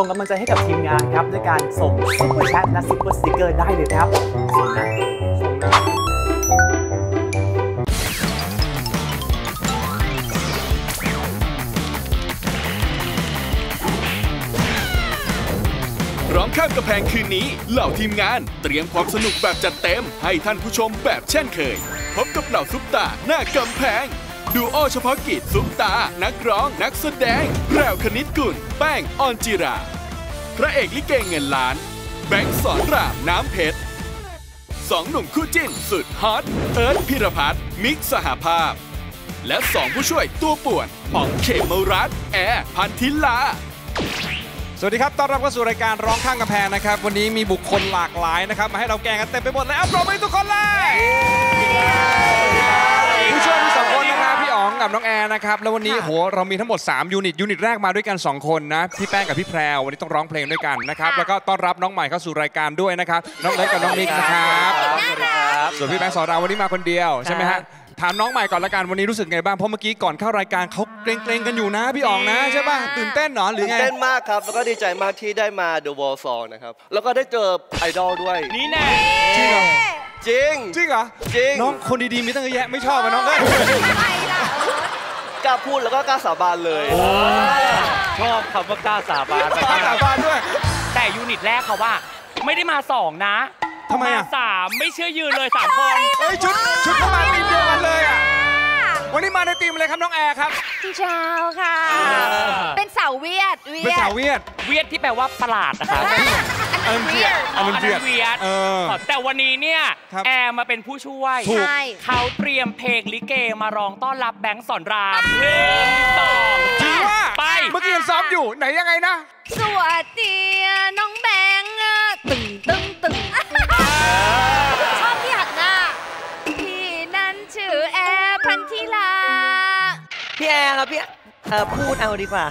ส่งกำลังใจให้กับทีมงานครับด้วยการส่งซุปเปอร์แชทและซุปเปอร์สติกเกอร์ได้เลยครับส่งนะร้องข้ามกำแพงคืนนี้เหล่าทีมงานเตรียมความสนุกแบบจัดเต็มให้ท่านผู้ชมแบบเช่นเคยพบกับเหล่าซุปตาหน้ากำแพงดูโอเฉพาะกิจซุปตานักร้องนักแสดงแพรวคณิตกุลแป้งออนจิราพระเอกลิเกเงินล้านแบงค์สอนรามน้ำเพชรสองหนุ่มคู่จิ้นสุดฮอตเอิร์ธพิรพัฒน์มิกสหภาพและสองผู้ช่วยตัวป่วนป๋องเขมรัตน์แอร์พันธิลาสวัสดีครับต้อนรับเข้าสู่รายการร้องข้างกำแพงนะครับวันนี้มีบุคคลหลากหลายนะครับมาให้เราแกงกันเต็มไปหมดแล้วปรบมือทุกคนเลยผู้ช่วยทั้งสองคนนะครับพี่อ๋องกับน้องแอร์นะครับแล้ววันนี้โหเรามีทั้งหมด3ยูนิตแรกมาด้วยกัน2คนนะพี่แป้งกับพี่แพรววันนี้ต้องร้องเพลงด้วยกันนะครับแล้วก็ต้อนรับน้องใหม่เข้าสู่รายการด้วยนะครับน้องเล็กกับน้องมิกนะครับส่วนพี่แป้งสอนเราวันนี้มาคนเดียวใช่ไหมฮะถามน้องใหม่ก่อนละกันวันนี้รู้สึกไงบ้างเพราะเมื่อกี้ก่อนเข้ารายการเขาเกรงๆกันอยู่นะพี่อ๋องนะใช่ป่ะตื่นเต้นหรอหรือไงตื่นเต้นมากครับแล้วก็ดีใจมากที่ได้มา The Wall Song นะครับแล้วก็ได้เจอไอดอลด้วยนี่แน่จริงเหรอจริงจริงเหรอจริงน้องคนดีๆมีตั้งเยอะแยะไม่ชอบอ่ะน้องเอ้ยกล้าพูดแล้วก็กล้าสาบานเลยชอบคำว่ากล้าสาบานกล้าสาบานด้วยแต่ยูนิตแรกเขาว่าไม่ได้มา2นะทำไมอ่ะสามไม่เชื่อยืนเลย3คนเฮ้ยชุดเข้ามาตีมเดียวกันเลยอ่ะวันนี้มาในตีมอะไรครับน้องแอร์ครับจีเจ้าค่ะเป็นสาวเวียดเป็นสาวเวียดที่แปลว่าประหลาดนะครับอันนั้นเวียดแต่วันนี้เนี่ยแอร์มาเป็นผู้ช่วยเขาเตรียมเพลงลิเกมาร้องต้อนรับแบงค์สอนราม1 2จริงว่าไปเมื่อกี้ยังซ้อมอยู่ไหนยังไงนะสวัสดีน้องแบงค์ตึงชอบพี่หักหน้าพี่นั้นชื่อแอร์พันธิลาพี่แอร์ครับพี่พูดเอาดีกว่า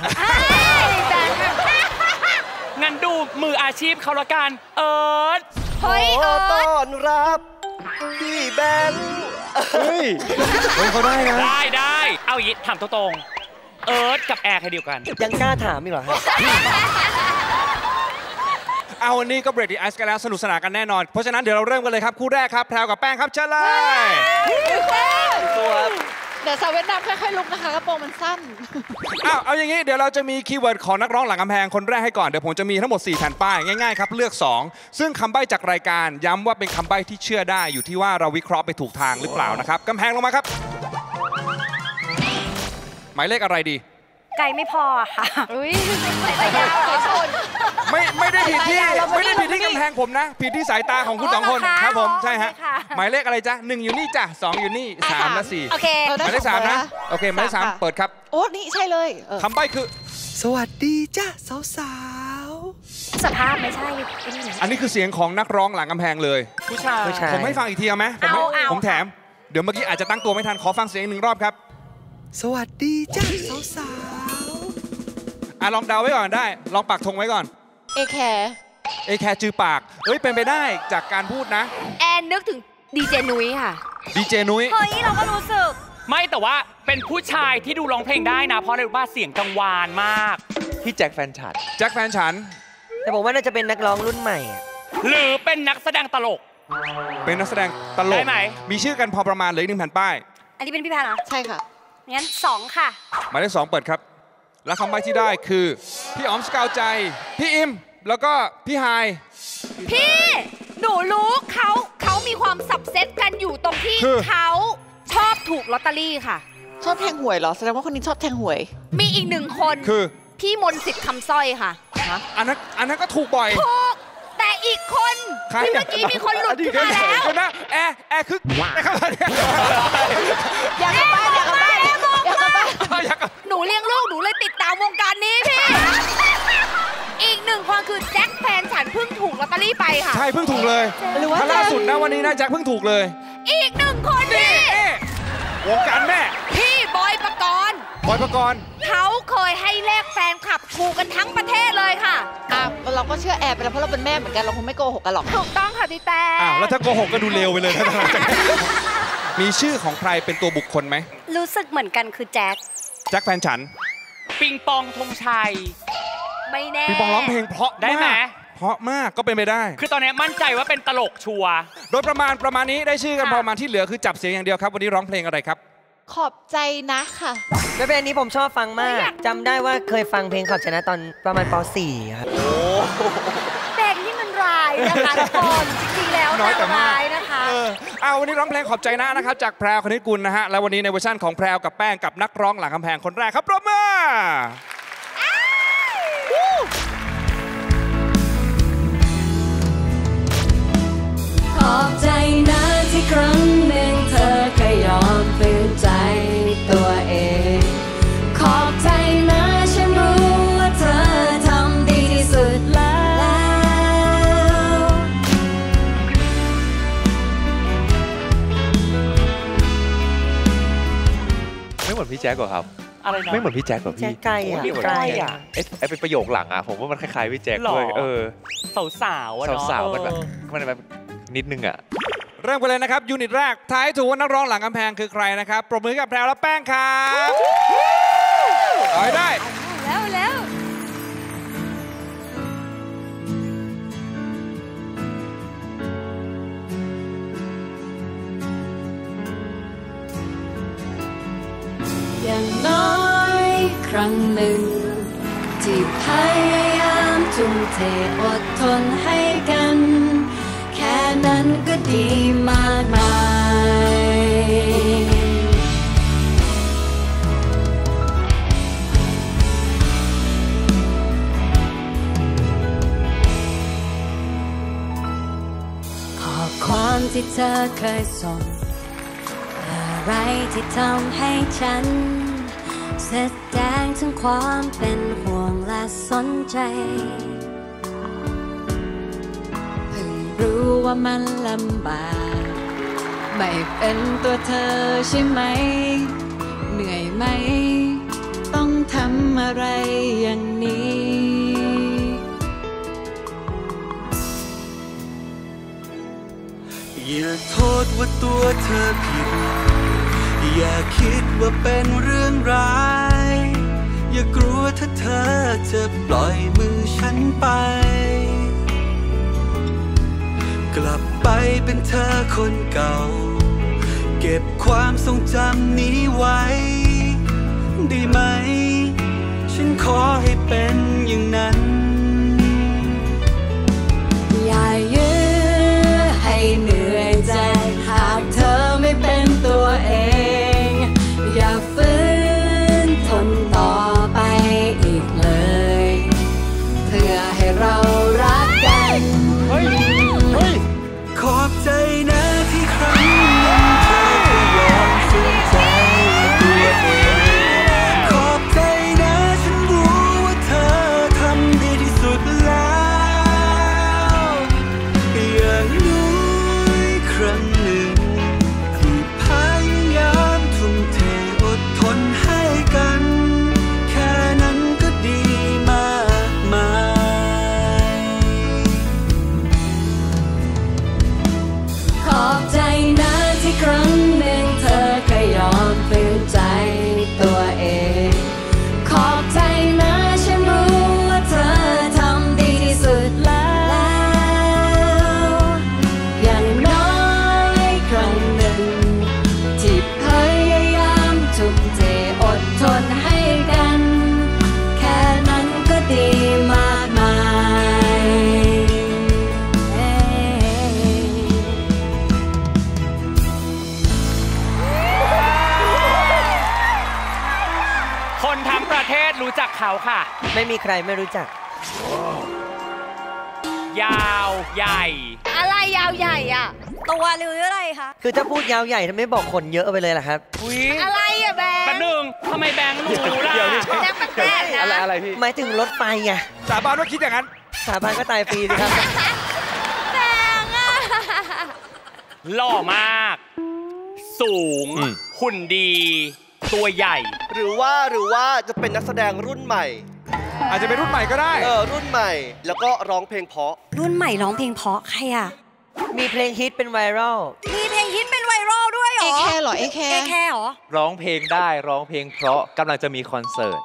งั้นดูมืออาชีพเขาละกันเอิร์ธขอต้อนรับพี่แบงค์เฮ้ยเขาได้นะได้เอาอย่างนี้ถามตรงๆเอิร์ธกับแอร์ใครเดียวกันยังกล้าถามอีกเหรอเอาวันนี้ก็เบรกดีไอซ์กันแล้วสนุกสนานกันแน่นอนเพราะฉะนั้นเดี๋ยวเราเริ่มกันเลยครับคู่แรกครับแพรวกับแป้งครับเชิญเลยเดี๋ยวสาวเวียดนามค่อยๆลุกนะคะกระโปรงมันสั้นเอาอย่างนี้เดี๋ยวเราจะมีคีย์เวิร์ดของนักร้องหลังกำแพงคนแรกให้ก่อนเดี๋ยวผมจะมีทั้งหมด4แผ่นป้ายง่ายๆครับเลือก2ซึ่งคำใบ้จากรายการย้ำว่าเป็นคำใบ้ที่เชื่อได้อยู่ที่ว่าเราวิเคราะห์ไปถูกทางหรือเปล่านะครับกำแพงลงมาครับหมายเลขอะไรดีไกลไม่พอค่ะไม่ได้ผิดที่กำแพงผมนะผิดที่สายตาของคุณ2คนครับผมใช่ฮะหมายเลขอะไรจ๊ะ1อยู่นี่จ้ะ2อยู่นี่3และ4โอเคหมายเลข3นะโอเคหมายเลข3เปิดครับโอ้นี่ใช่เลยคำใบ้คือสวัสดีจ้ะสาวๆสภาพไม่ใช่อันนี้คือเสียงของนักร้องหลังกำแพงเลยผู้ชายผมให้ฟังอีกทีเอาไหมผมแถมเดี๋ยวเมื่อกี้อาจจะตั้งตัวไม่ทันขอฟังเสียง1รอบครับสวัสดีจ้ะสาวๆลองเดาไว้ก่อนได้ลองปักธงไว้ก่อนเอแคร์จือปากเฮ้ยเป็นไปได้จากการพูดนะแอนนึกถึงดีเจนุ้ยค่ะดีเจนุ้ยเฮ้ยเราก็รู้สึกไม่แต่ว่าเป็นผู้ชายที่ดูร้องเพลงได้นะเพราะอะไรรู้ป่ะเสียงกังวานมากที่แจ็คแฟนฉันแต่ผมว่าน่าจะเป็นนักร้องรุ่นใหม่หรือเป็นนักแสดงตลกได้ไหมมีชื่อกันพอประมาณเลย1แผ่นป้ายอันนี้เป็นพี่แพรเหรอใช่ค่ะงั้น2ค่ะหมายเลข2เปิดครับและคำใบ้ที่ได้คือพี่อ๋อมสกาวใจพี่อิมแล้วก็พี่ไฮพี่หนูรู้เขามีความสับเซตกันอยู่ตรงที่เขาชอบถูกลอตเตอรี่ค่ะชอบแทงหวยเหรอแสดงว่าคนนี้ชอบแทงหวยมีอีก1คนคือพี่มนต์สิทธิ์คำสร้อยค่ะอันนั้นก็ถูกบ่อยถูกแต่อีกคนที่เมื่อกี้มีคนหลุดขึ้นมาแล้วคนนะแอร์คึกนะครับหนูเลี้ยงลูกหนูเลยติดตามวงการนี้พี่อีก1คนคือแจ็คแฟนฉันเพิ่งถูกลอตเตอรี่ไปค่ะใช่เพิ่งถูกเลยถ้าล่าสุดนะวันนี้นะแจ็คเพิ่งถูกเลยอีก1คนนี่วงการแม่พี่บอยปกรณ์เขาเคยให้เลขแฟนคลับถูกกันทั้งประเทศเลยค่ะเราก็เชื่อแอบไปแล้วเพราะเราเป็นแม่เหมือนกันเราคงไม่โกหกกันหรอกถูกต้องค่ะพี่แต่แล้วถ้าโกหกก็ดูเลวไปเลยนะมีชื่อของใครเป็นตัวบุคคลไหมรู้สึกเหมือนกันคือแจ็คแฟนฉันปิงปองธงชัย ไม่แน่ปิงปองร้องเพลงเพราะได้ไหมเพราะมากก็เป็นไปได้คือตอนนี้มั่นใจว่าเป็นตลกชัวร์โดยประมาณนี้ได้ชื่อกันประมาณที่เหลือคือจับเสียงอย่างเดียวครับวันนี้ร้องเพลงอะไรครับขอบใจนะค่ะแล้วเพลงนี้ผมชอบฟังมากจำได้ว่าเคยฟังเพลงขอบใจนะตอนประมาณป .4 ครับโอ้เพลงที่มันร้ายนะคะทุกคนจริงๆแล้วน้อยแต่ร้ายนะคะเอาวันนี้ร้องเพลงขอบใจนะนะครับจากแพรวคณิตกุลนะฮะและวันนี้ในเวอร์ชั่นของแพรวกับแป้งกับนักร้องหลังกำแพงคนแรกครับปรบมือขอบใจนะที่ครั้งหนึ่งเธอเคยยอมฝืนใจตัวเองขอบใจนะฉันรู้ว่าเธอทำดีที่สุดแล้วไม่เหมือนพี่แจ๊กหรอครับไม่เหมือนพี่แจ๊กหรอพี่ใกล้อ่ะใกล้อ่ะไอเป็นประโยคหลังอ่ะผมว่ามันคล้ายๆพี่แจ๊กด้วยสาวอะเนาะมันแบบนิดนึงอ่ะเริ่มกันเลยนะครับยูนิตแรกทายถูกว่านักร้องหลังกำแพงคือใครนะครับปรบมือกับแพรวและแป้งครับต่อยได้แล้วอย่างน้อยครั้งหนึ่งที่พยายามทุ่มเทอดทนให้กันแค่นั้นก็ดีมากมายข้อความที่เธอเคยส่งอะไรที่ทำให้ฉันแสดงถึงความเป็นห่วงและสนใจรู้ว่ามันลำบากไม่เป็นตัวเธอใช่ไหมเหนื่อยไหมต้องทำอะไรอย่างนี้อย่าโทษว่าตัวเธอผิดอย่าคิดว่าเป็นเรื่องร้ายอย่ากลัวถ้าเธอจะปล่อยมือฉันไปกลับไปเป็นเธอคนเก่าเก็บความทรงจำนี้ไว้ได้ไหมฉันขอให้เป็นอย่างนั้นอย่ายื้อให้เหนื่อยใจหากเธอไม่เป็นตัวเองอย่าฝืนทนต่อไปอีกเลยเพื่อให้เรารักกันขอบใจนะที่ครั้งนั้นเธอไม่ยอมฝืนใจตัวเองขอบใจนะฉันรู้ว่าเธอทำดีที่สุดแล้วอย่างน้อยครั้งหนึ่งที่พยายามทุ่มเทอดทนให้กันแค่นั้นก็ดีมากมายขอบใจนะที่ครั้งหนึ่งเธอเคยยอมฝืนใจตัวเองขอบใจนะฉันรู้ว่าเธอทำดีที่สุดแล้วอย่างน้อยครั้งหนึ่งที่พยายามทุ่มเทอดทนให้กันแค่นั้นก็ดีมากมายประเทศรู้จักเขาค่ะไม่มีใครไม่รู้จักยาวใหญ่อะไรยาวใหญ่อะตัวหรืออะไรคะคือถ้าพูดยาวใหญ่ทำไมบอกคนเยอะไปเลยล่ะครับอะไรอะแบงค์หนึ่งทำไมแบงค์รู้ล่ะแบงค์แปลกๆนะอะไรพี่หมายถึงรถไฟไงสาบานว่าคิดอย่างนั้นสาบานก็ตายฟรีสิครับแบงค์อะหล่อมากสูงหุ่นดีตัวใหญ่หรือว่าจะเป็นนักแสดงรุ่นใหม่อาจจะเป็นรุ่นใหม่ก็ได้รุ่นใหม่แล้วก็ร้องเพลงเพราะรุ่นใหม่ร้องเพลงเพราะใครอ่ะมีเพลงฮิตเป็นไวรัลด้วยเหรอเอแคร์หรอร้องเพลงได้ร้องเพลงเพราะกำลังจะมีคอนเสิร์ต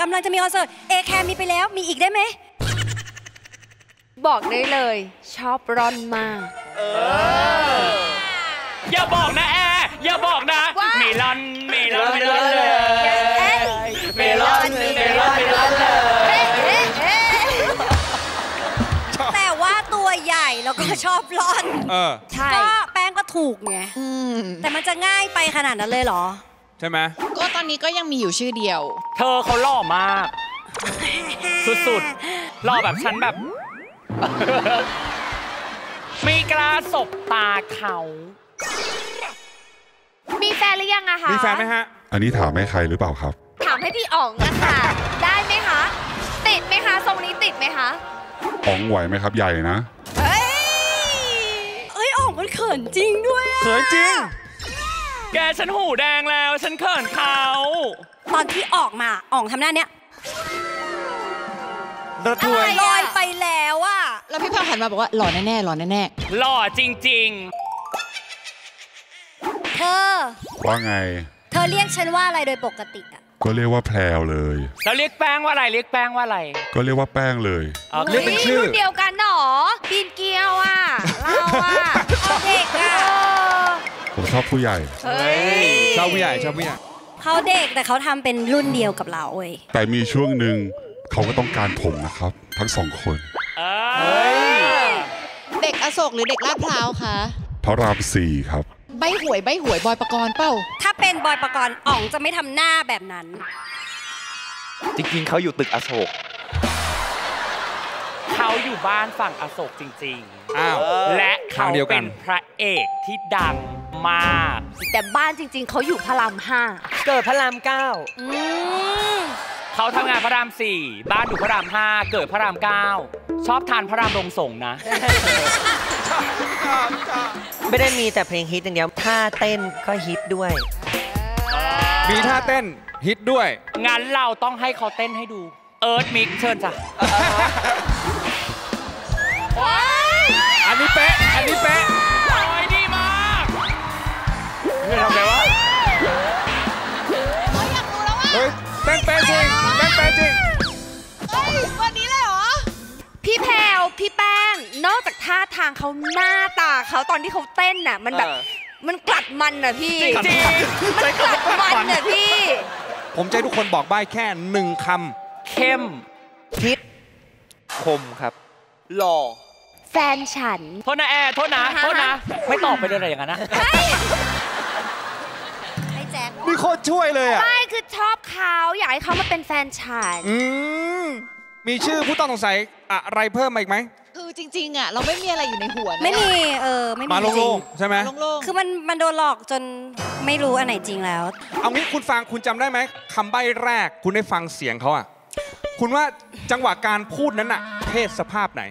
กำลังจะมีคอนเสิร์ตเอแคร์มีไปแล้วมีอีกได้ไหมบอกได้เลยชอบร่อนมากอย่าบอกนะแอร์อย่าบอกนะเมลอนเมลอนเมลอนเลยเมลอนเมลอนเมลอนเลยแต่ว่าตัวใหญ่แล้วก็ชอบร่อนก็แป้งก็ถูกไงแต่มันจะง่ายไปขนาดนั้นเลยเหรอใช่ไหมก็ตอนนี้ก็ยังมีอยู่ชื่อเดียวเธอเขาหล่อมากสุดๆหล่อแบบฉันแบบมีกล้าสบตาเขามีแฟนหรือยังอะคะมีแฟนไหมฮะอันนี้ถามให้ใครหรือเปล่าครับถามให้พี่อ๋องอะค่ะได้ไหมคะติดไหมคะทรงนี้ติดไหมคะอ๋องไหวไหมครับใหญ่นะเอ้ยอ๋องมันเขินจริงด้วยเขินจริงแกฉันหูแดงแล้วฉันเขินเขาตอนที่ออกมาอ๋องทำหน้าเนี้ยระทวยลอยไปแล้วอะแล้วพี่พาหันมาบอกว่าหล่อแน่ๆหล่อแน่ๆหล่อจริงๆเธอว่าไงเธอเรียกฉันว่าอะไรโดยปกติอะก็เรียกว่าแพรวเลยแล้วเรียกแป้งว่าอะไรเรียกแป้งว่าอะไรก็เรียกว่าแป้งเลยเรียกเป็นชื่อเดียวกันหรอปีนเกียวอะเราอะเด็กอะผมชอบผู้ใหญ่ชอบผู้ใหญ่ชอบผู้ใหญ่เขาเด็กแต่เขาทำเป็นรุ่นเดียวกับเราเว้ยแต่มีช่วงหนึ่งเขาก็ต้องการผมนะครับทั้งสองคนเด็กอโศกหรือเด็กลาดพร้าวคะพระราม4ครับใบหวยบอยปกรณ์เป้าถ้าเป็นบอยปกรณ์อ๋องจะไม่ทำหน้าแบบนั้นจริงๆเขาอยู่ตึกอโศกเขาอยู่บ้านฝั่งอโศกจริงๆอ้าวและเขาเป็นพระเอกที่ดังมากแต่บ้านจริงๆเขาอยู่พระราม5เกิดพระราม9เขาทำงานพระราม4บ้านอยู่พระราม5เกิดพระราม9ชอบทานพระรามลงส่งนะไม่ได้มีแต่เพลงฮิตอย่างเดียวท่าเต้นก็ฮิตด้วยมีท่าเต้นฮิตด้วยงั้นเราต้องให้เขาเต้นให้ดูเอิร์ธมิกเชิญจ้ะอันนี้เป๊ะอันนี้เป๊ะทำไงวะเฮ้ยเต้นเป๊ะจริงเต้นเป๊ะจริงเฮ้ยวันนี้เลยเหรอพี่แพรวพี่แป้งนอกจากท่าทางเขาหน้าตาเขาตอนที่เขาเต้นน่ะมันแบบมันกลัดมันน่ะพี่จริงมันกลัดมันน่ะพี่ผมใจทุกคนบอกใบ้แค่1คำเข้มทิศคมครับหล่อแฟนฉันโทษนะแอร์โทษนะโทษนะไม่ตอบไปเลยอะไรอย่างนั้นนะมีโคตรช่วยเลยอ่ะใช่คือชอบเขาอยากให้เขามาเป็นแฟนฉันมีชื่อผู้ต้องสงสัยอะไรเพิ่มอีกไหมคือจริงๆอ่ะเราไม่มีอะไรอยู่ในหัวไม่มีไม่มีมาโล่งๆใช่ไหมคือมันโดนหลอกจนไม่รู้อันไหนจริงแล้วเอางี้คุณฟังคุณจำได้ไหมคำใบ้แรกคุณได้ฟังเสียงเขาอ่ะคุณว่าจังหวะการพูดนั้นอ่ะเพศสภาพไหน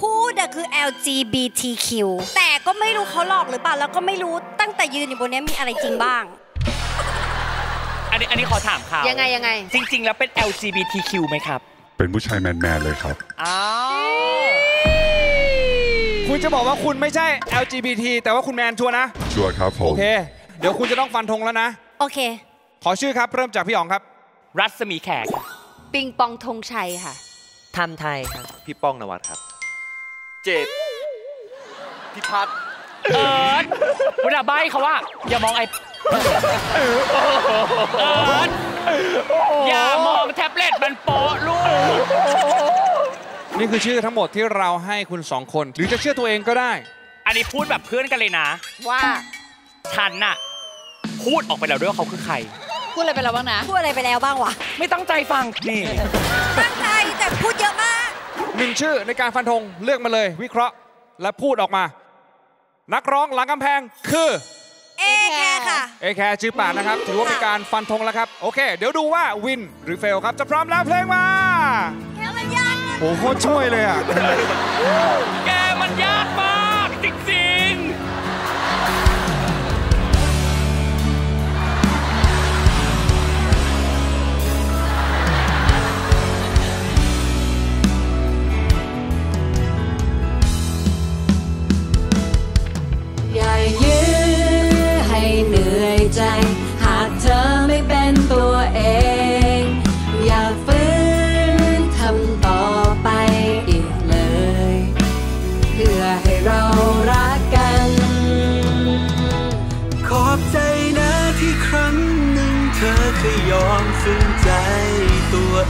พูดอะคือ LGBTQ แต่ก็ไม่รู้เขาหลอกหรือเปล่าแล้วก็ไม่รู้ตั้งแต่ยืนอยู่บนนี้มีอะไรจริงบ้างอันนี้ขอถามค่ะยังไงจริงๆแล้วเป็น LGBTQ ไหมครับเป็นผู้ชายแมนเลยครับคุณจะบอกว่าคุณไม่ใช่ LGBT แต่ว่าคุณแมนชัวร์นะชัวร์ครับผมโอเคเดี๋ยวคุณจะต้องฟันธงแล้วนะโอเคขอชื่อครับเริ่มจากพี่อ๋องครับรัศมีแขกปิงปองธงชัยค่ะทำไทยครับพี่ป้องนวัดครับเจ็บพี่พัดเอิร์ธเวลาใบ้เขาว่าอย่ามองไอเอิร์ธอย่ามองแท็บเล็ตมันโป๊ะลูกนี่คือชื่อทั้งหมดที่เราให้คุณสองคนหรือจะเชื่อตัวเองก็ได้อันนี้พูดแบบเพื่อนกันเลยนะว่าฉันน่ะพูดออกไปแล้วด้วยว่าเขาคือใครพูดอะไรไปแล้วบ้างนะพูดอะไรไปแล้วบ้างวะไม่ตั้งใจฟังนี่ตั้งใจแต่พูดเยอะมากหนึ่งชื่อในการฟันธงเลือกมาเลยวิเคราะห์และพูดออกมานักร้องหลังกำแพงคือเอแคร์ค่ะเอแคร์ชื่อป่านนะครับถือว่าเป็นการฟันธงแล้วครับโอเคเดี๋ยวดูว่าวินหรือเฟลครับจะพร้อมแล้วเพลงมาแกมันยากโอ้โหโคตรช่วยเลยอ่ะแกมันยากมากจริงๆอย่ายื้อเหนื่อยใจหากเธอไม่เป็นตัวเองอย่าฝืน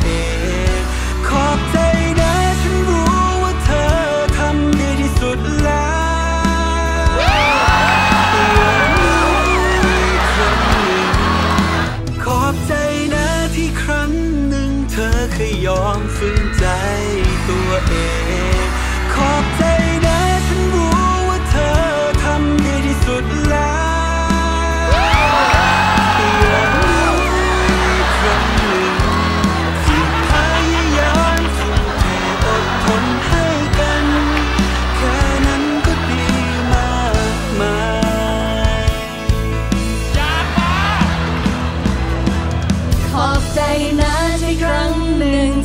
เองขอบใจนะฉันรู้ว่าเธอทำดีที่สุดแล้วขอบใจนะที่ครั้งหนึ่งเธอเคยยอมฝืนใจตัวเองขอบใจนะฉันรู้ว่าเธอทำดีที่สุดแล้ว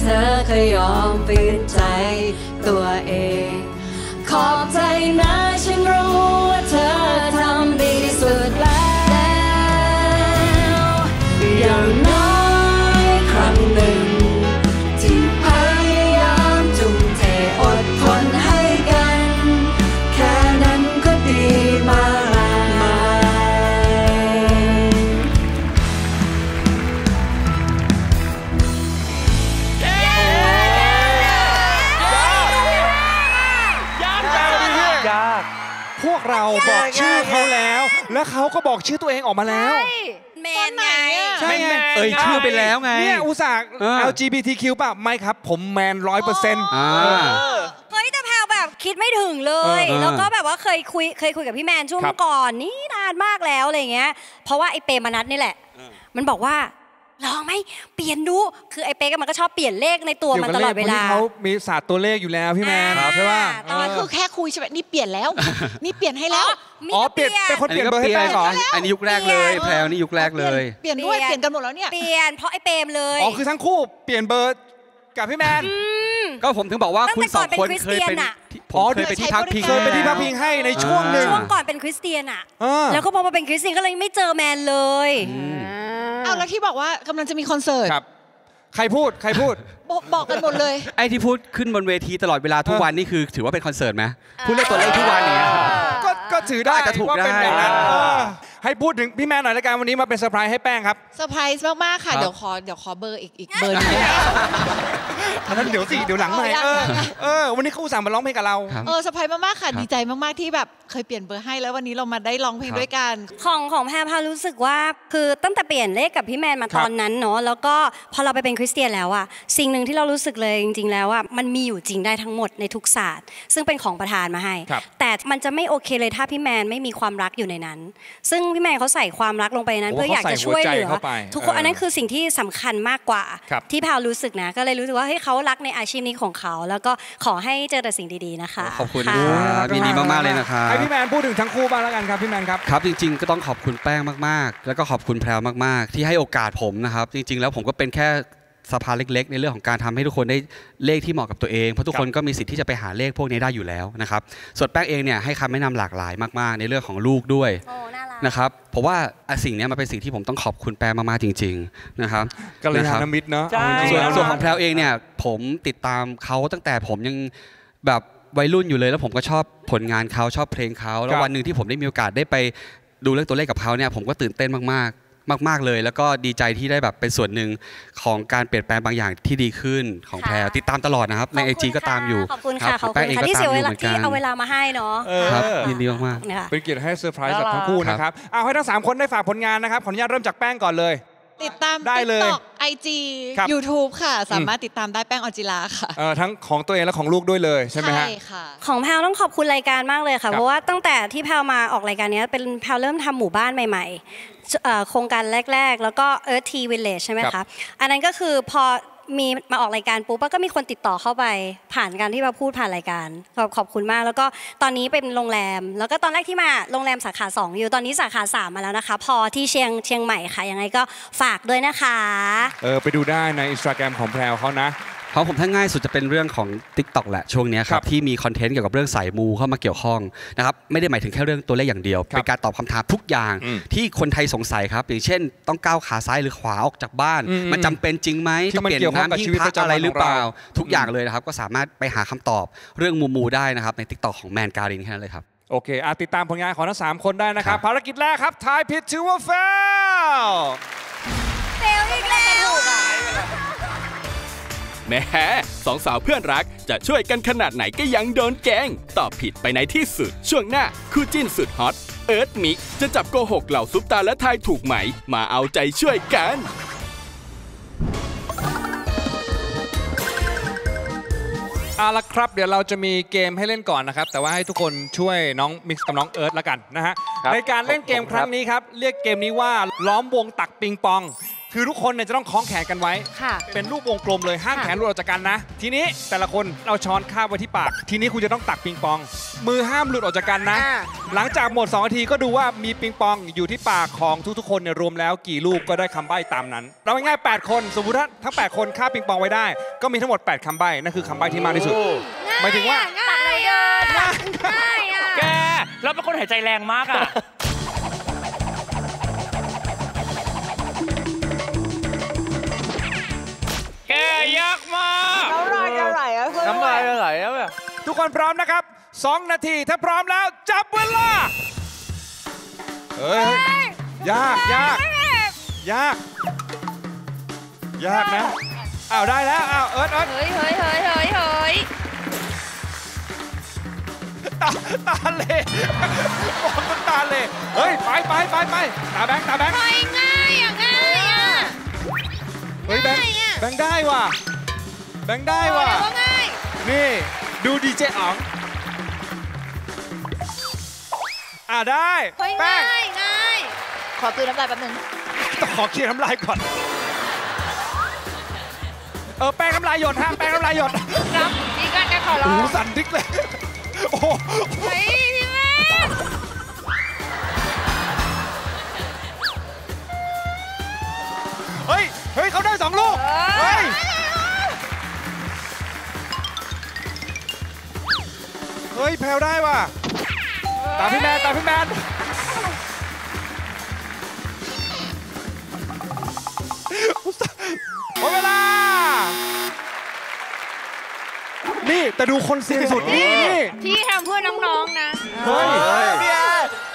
เธอเคยยอมฝืนใจตัวเองขอบใจนะฉันรู้ว่าเธอทำดีที่สุดแล้วอย่างน้อยครั้งหนึ่งที่พยายามทุ่มเทอดทนให้กันแค่นั้นก็ดีมากมายพวกเราบอกชื่อเขาแล้วเขาก็บอกชื่อตัวเองออกมาแล้วเมนไงใช่ไงเอ่ยชื่อไปแล้วไงเนี่ยอุตส่าห์ LGBTQ ป่ะไม่ครับผมแมน 100% เฮ้ยแต่แพลวแบบคิดไม่ถึงเลยแล้วก็แบบว่าเคยคุยกับพี่แมนช่วงก่อนนี่นานมากแล้วอะไรเงี้ยเพราะว่าไอเปมนัทนี่แหละมันบอกว่าลองไหมเปลี่ยนดูคือไอเป๊กมันก็ชอบเปลี่ยนเลขในตัวมันตลอดเวลาเขามีศาสตร์ตัวเลขอยู่แล้วพี่แมนใช่ป่ะตอนนั้นคือแค่คุยใช่ไหมนี่เปลี่ยนแล้วนี่เปลี่ยนให้แล้วอ๋อเปลี่ยนเป็นคนเปลี่ยนเบอร์ให้แปลก่อนอันนี้ยุคแรกเลยแพลวนี่ยุคแรกเลยเปลี่ยนด้วยเปลี่ยนกันหมดแล้วเนี่ยเปลี่ยนเพราะไอเป๊กเลยอ๋อคือทั้งคู่เปลี่ยนเบอร์กับพี่แมนก็ผมถึงบอกว่าคุณสองคนเคยเป็นผมเคยไปที่พักพิงให้ในช่วงหนึ่งช่วงก่อนเป็นคริสเตียนอ่ะแล้วก็พอมาเป็นคริสเตียนก็เลยไม่เจอแมนเลยอ้าวแล้วที่บอกว่ากำลังจะมีคอนเสิร์ตใครพูดบอกกันหมดเลยไอ้ที่พูดขึ้นบนเวทีตลอดเวลาทุกวันนี่คือถือว่าเป็นคอนเสิร์ตไหมพูดเลขตัวเลขทุกวันอย่างเงี้ยก็ถือได้แต่ถูกได้ให้พูดถึงพี่แมนหน่อยละกันวันนี้มาเป็นเซอร์ไพรส์ให้แป้งครับเซอร์ไพรส์มากๆค่ะเดี๋ยวขอเบอร์อีกเบอร์นึงท่านเดี๋ยวสิเดี๋ยวหลังใหม่วันนี้เขาอุตส่าห์มาร้องเพลงกับเราเซอร์ไพรส์มากๆค่ะดีใจมากๆที่แบบเคยเปลี่ยนเบอร์ให้แล้ววันนี้เรามาได้ร้องเพลงด้วยกันของแพรพารู้สึกว่าคือตั้งแต่เปลี่ยนเลขกับพี่แมนมาตอนนั้นเนาะแล้วก็พอเราไปเป็นคริสเตียนแล้วอะสิ่งหนึ่งที่เรารู้สึกเลยจริงๆแล้วอะมันมีอยู่จริงได้ทั้งหมดในทุกศาสตร์ซึ่งเป็นของประธานมาให้แต่มันจะไม่โอเคเลยถ้าพี่แมนไม่มีความรักอยู่ในนั้นซึ่งพี่แมนเขาใส่ความรักลงไปนั้นเพื่ออยากจะช่วยเหลือทุกคนอันนั้นคือสิ่งที่สำคัญมากกว่าที่แพรรู้สึกนะก็เลยรู้สึกว่าให้เขารักในอาชีพนี้ของเขาแล้วก็ขอให้เจอแต่สิ่งดีๆนะคะขอบคุณดีดีมากๆเลยนะครับให้พี่แมนพูดถึงทั้งคู่บ้างแล้วกันครับพี่แมนครับครับจริงๆก็ต้องขอบคุณแป้งมากๆแล้วก็ขอบคุณแพรวมากๆที่ให้โอกาสผมนะครับจริงๆแล้วผมก็เป็นแค่สภาเล็กๆในเรื่องของการทำให้ทุกคนได้เลขที่เหมาะกับตัวเองเพราะทุกคนก็มีสิทธิ์ที่จะไปหาเลขพวกนี้ได้อยู่แล้วนะครับส่วนแป้งเองเนี่ยให้คำแนะนำหลากหลายมากๆในเรื่องของลูกด้วยนะครับเพราะว่าสิ่งนี้มันเป็นสิ่งที่ผมต้องขอบคุณแป้งมากๆจริงๆนะครับก็เลยทำมิตรเนาะส่วนของแพรวเองเนี่ยผมติดตามเขาตั้งแต่ผมยังแบบวัยรุ่นอยู่เลยแล้วผมก็ชอบผลงานเขาชอบเพลงเขาแล้ววันหนึ่งที่ผมได้มีโอกาสได้ไปดูเลขตัวเลขกับเขาเนี่ยผมก็ตื่นเต้นมากๆเลยแล้วก็ดีใจที่ได้แบบเป็นส่วนหนึ่งของการเปลี่ยนแปลงบางอย่างที่ดีขึ้นของแพรติดตามตลอดนะครับใน IG ก็ตามอยู่ขอบคุณค่ะขอบคุณค่ะที่เสียเวลาที่เอาเวลามาให้เนาะครับยินดีมากๆเป็นเกียรติให้เซอร์ไพรส์กับทั้งคู่นะครับเอาให้ทั้ง3คนได้ฝากผลงานนะครับขออนุญาตเริ่มจากแป้งก่อนเลยติดตามได้เลย IG YouTube ค่ะสามารถติดตามได้แป้งออนจิราค่ะทั้งของตัวเองและของลูกด้วยเลยใช่ไหมฮะใช่ค่ะของแพลต้องขอบคุณรายการมากเลยค่ะเพราะว่าตั้งแต่ที่แพลมาออกรายการนี้เป็นแพลเริ่มทำหมู่บ้านใหม่ๆโครงการแรกๆแล้วก็ Earth Tea Village ใช่ไหมคะอันนั้นก็คือพอมีมาออกรายการปุ๊บก็มีคนติดต่อเข้าไปผ่านการที่มาพูดผ่านรายการขอบคุณมากแล้วก็ตอนนี้เป็นโรงแรมแล้วก็ตอนแรกที่มาโรงแรมสาขา2อยู่ตอนนี้สาขา3มาแล้วนะคะพอที่เชียงใหม่ค่ะยังไงก็ฝากด้วยนะคะไปดูได้ใน Instagram ของแพรวเขานะของผมถ้าง่ายสุดจะเป็นเรื่องของ TikTok แหละช่วงนี้ครับที่มีคอนเทนต์เกี่ยวกับเรื่องสายมูเข้ามาเกี่ยวข้องนะครับไม่ได้หมายถึงแค่เรื่องตัวเลขอย่างเดียวเป็นการตอบคำถามทุกอย่างที่คนไทยสงสัยครับอย่างเช่นต้องก้าวขาซ้ายหรือขวาออกจากบ้านมันจำเป็นจริงไหมที่มันเกี่ยวข้องกับชีวิตประจำวันอะไรหรือเปล่าทุกอย่างเลยนะครับก็สามารถไปหาคำตอบเรื่องมูได้นะครับใน TikTok ของแมนการินแค่นั้นเลยครับโอเคติดตามผลงานของทั้ง3คนได้นะครับภารกิจแรกครับทายผิดถือว่าเฟลอีกแล้ว แม่สองสาวเพื่อนรักจะช่วยกันขนาดไหนก็ยังโดนแกล้งตอบผิดไปในที่สุดช่วงหน้าคู่จิ้นสุดฮอตเอิร์ธมิกจะจับโกหกเหล่าซุปตาและทายถูกไหมมาเอาใจช่วยกันเอาละครับเดี๋ยวเราจะมีเกมให้เล่นก่อนนะครับแต่ว่าให้ทุกคนช่วยน้องมิกซ์กับน้องเอิร์ธละกันนะฮะในการเล่นเกมครั้งนี้ครับเรียกเกมนี้ว่าล้อมวงตักปิงปองคือทุกคนเนี่ยจะต้องคล้องแขนกันไว้เป็นรูปวงกลมเลยห้ามแขนหลุดออกจากกันนะทีนี้แต่ละคนเอาช้อนคาบไว้ที่ปากทีนี้คุณจะต้องตักปิงปองมือห้ามหลุดออกจากกันนะหลังจากหมด2 นาทีก็ดูว่ามีปิงปองอยู่ที่ปากของทุกๆคนเนี่ยรวมแล้วกี่ลูกก็ได้คำใบ้ตามนั้นเราง่ายๆ8 คนสมมติว่าทั้ง8 คนคาบปิงปองไว้ได้ก็มีทั้งหมด8 คำใบ้นั่นคือคำใบ้ที่มากที่สุดหมายถึงว่าตักเราเดินง่ายอ่ะแกแล้วเป็นคนหายใจแรงมากอ่ะยากมากน้ำลายจะไหลแล้วน้ำลายจะไหลแล้วแบบทุกคนพร้อมนะครับ2 นาทีถ้าพร้อมแล้วจับเวลาเฮ้ยยากนะอ้าวได้แล้วอ้าวเอิร์ธเฮ้ยตาเล่บอกตาเล่เฮ้ยไปตาแบงค์ง่ายอ่ะเฮ้ยแบงค์ได้ว่ะนี่ดูดีเจอ๋องได้แป้งง่ายขอคืนน้ำลายแป๊บนึงต้องขอเคลียร์น้ำลายก่อนแป้งน้ำลายหยดห้ามแป้งน้ำลายหยดครับนี่ก็จะขอร้องหูสั่นดิ๊กเลยโอ้เฮ้ยพี่แม่เฮ้ยเขาได้2 ลูกเฮ้ยแพลวได้ว่ะตามพี่แมนหมดเวลานี่แต่ดูคนเสี่ยงสุดนี่ที่ทำเพื่อน้องๆนะเฮ้ย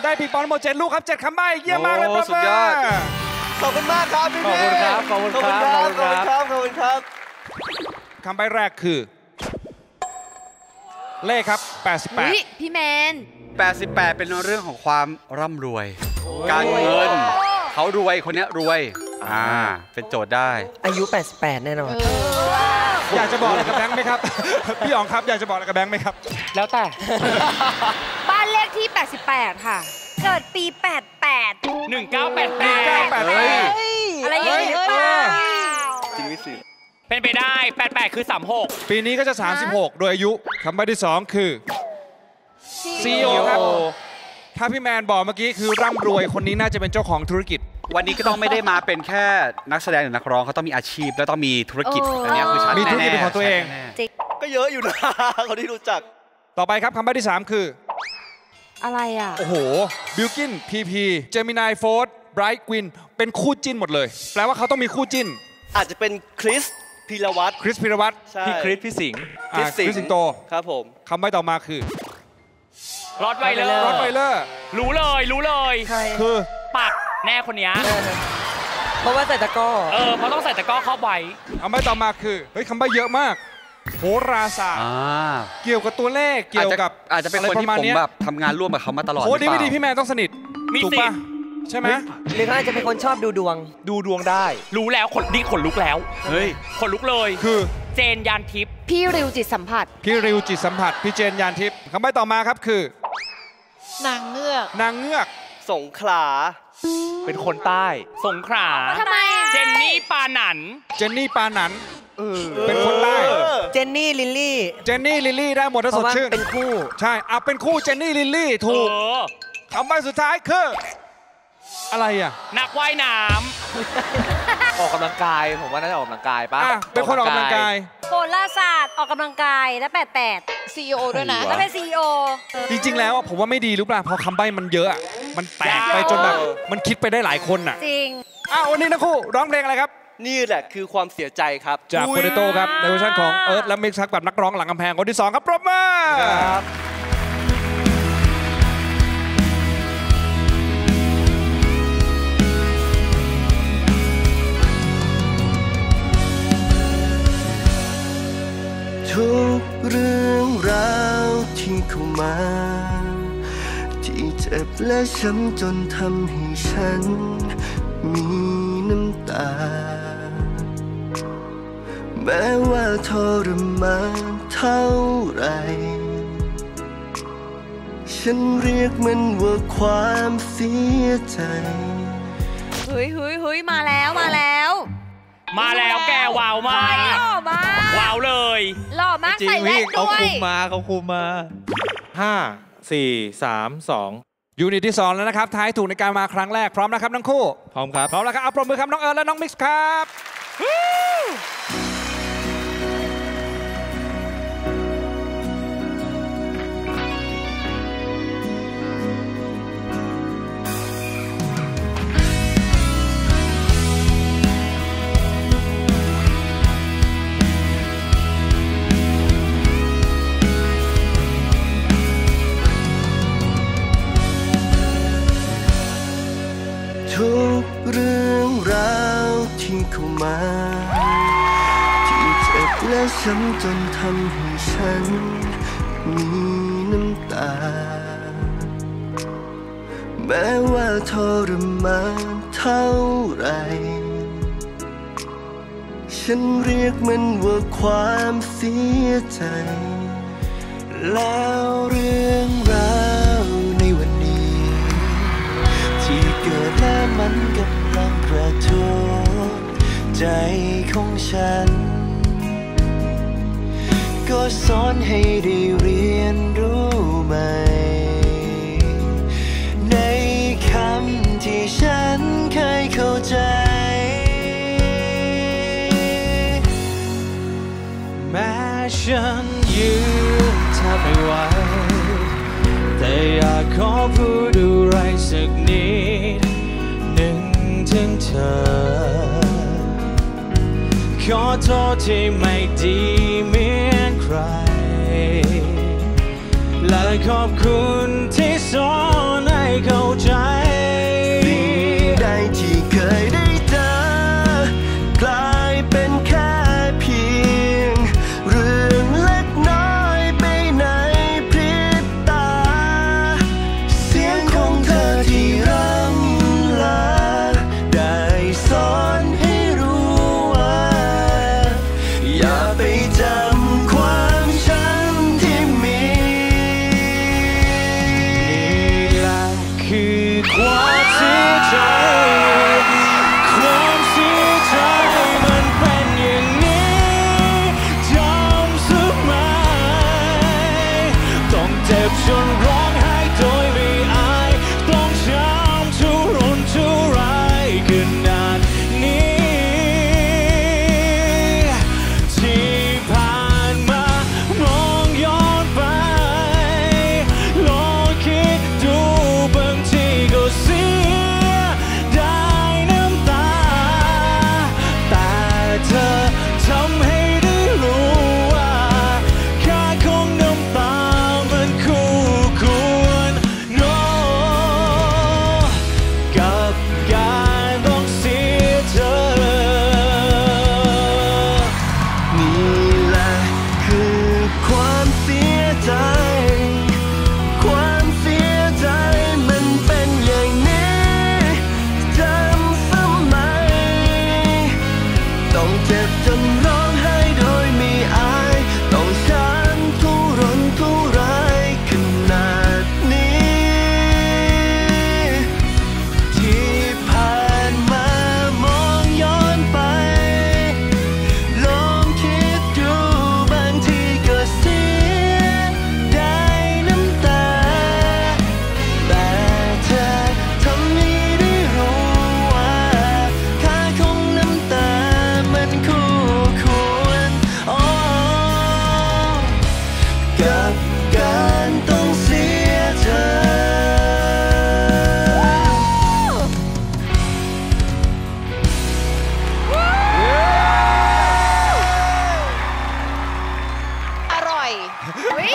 ได้ปีปอนหมด7 ลูกครับ7 คำใบ้เยี่ยมมากเลยสุดยอดขอบคุณมากครับพี่ขอบคุณครับขอบคุณครับคำใบ้แรกคือเลขครับ88พี่แมน88เป็นเรื่องของความร่ำรวยการเงินเขารวยคนนี้รวยเป็นโจทย์ได้อายุ88แน่นอนอยากจะบอกอะไรกับแบงค์ไหมครับพี่อ๋องครับอยากจะบอกอะไรกับแบงค์ไหมครับแล้วแต่บ้านเลขที่88ค่ะเกิดปี88 1988เฮ้ยอะไรอย่างเงี้ยจริงวิสิเป็นไปได้88คือ36ปีนี้ก็จะ36โดยอายุคำใบ้ที่2คือ CEO ครับถ้าพี่แมนบอกเมื่อกี้คือร่ำรวยคนนี้น่าจะเป็นเจ้าของธุรกิจวันนี้ก็ต้องไม่ได้มาเป็นแค่นักแสดงหรือนักร้องเขาต้องมีอาชีพแล้วต้องมีธุรกิจอันนี้คือชัดแน่มีธุรกิจเป็นของตัวเองก็เยอะอยู่นะคนที่รู้จักต่อไปครับคำใบ้ที่3คืออะไรอ่ะโอ้โหบิลกินพีพีเจมินายโฟร์ดไบรท์กวินเป็นคู่จิ้นหมดเลยแปลว่าเขาต้องมีคู่จิ้นอาจจะเป็นคริสพีรวัตรใช่พี่คริสพี่สิงห์พี่สิงโตครับผมคำใบ้ต่อมาคือรอดไวเลอร์รู้เลยคือปักแน่คนนี้เพราะว่าใส่ตะก้อเพราะต้องใส่ตะก้อเข้าไปคำใบ้ต่อมาคือเฮ้ยคำใบ้เยอะมากโหราศาสตร์เกี่ยวกับตัวเลขเกี่ยวกับอาจจะเป็นคนที่ผมแบบทำงานร่วมกับเขามาตลอดโอ้ดีไม่ดีพี่แม่ต้องสนิทถูกปะใช่ไหมหรือเขาอาจจะเป็นคนชอบดูดวงได้รู้แล้วคนดีขนลุกแล้วเฮ้ยขนลุกเลยคือเจนยานทิพย์พี่เจนยานทิพย์คำใบ้ต่อมาครับคือนางเงือกสงขลาเป็นคนใต้สงขลาทำไมเจนนี่ปานันเป็นคนใต้เจนนี่ลิลลี่ได้หมดถ้าสดชื่นเป็นคู่ใช่เป็นคู่เจนนี่ลิลลี่ถูกคำใบ้สุดท้ายคืออะไรอ่ะนักว่ายน้ำออกกำลังกายผมว่าน่าจะออกกำลังกายป่ะเป็นคนออกกำลังกายโหราศาสตร์ออกกำลังกายและ88 CEO ด้วยนะแล้วเป็น CEO จริงๆแล้วผมว่าไม่ดีรู้ป่ะพอคำใบ้มันเยอะมันแตกไปจนแบบมันคิดไปได้หลายคนอ่ะจริงวันนี้นะคู่ร้องเพลงอะไรครับนี่แหละคือความเสียใจครับจากโปเตโต้ครับในเวอร์ชันของเอิร์ธและมิกซ์แบบนักร้องหลังกำแพงคนที่2ครับปรบมือครับ มาที่เจ็บและช้ำจนทำให้ฉันมีน้ำตาแม้ว่าทรมานเท่าไรฉันเรียกมันว่าความเสียใจเฮ้ยมาแล้วแกวาวมากหล่อมากวาวเลยหล่อมากใส่แว่นด้วยเขาคุมมา5 4 3 2ยูนิตที่2แล้วนะครับท้ายถูกในการมาครั้งแรกพร้อมนะครับทั้งคู่พร้อมครับเอาปรบมือครับน้องเอิร์ธและน้องมิกซ์ครับที่เจ็บและช้ำจนทำให้ฉันมีน้ำตาแม้ว่าทรมานเท่าไรฉันเรียกมันว่าความเสียใจแล้วเรื่องราวในวันนี้ที่เกิดและมันกำลังกระทบใจของฉันก็สอนให้ได้เรียนรู้ใหม่ในคำที่ฉันเคยเข้าใจแม้ฉันยืนแทบไม่ไหวแต่อยากขอพูดดูไรสักนิดหนึ่งถึงเธอขอโทษที่ไม่ดีเหมือนใครและขอบคุณที่สอนให้เข้าใจสิ่งใดที่เคยได้เจอกลายเป็นแค่เพียงเรื่องเล็กน้อยไปในพริบตาเสียงของเธอที่รำลาได้สอน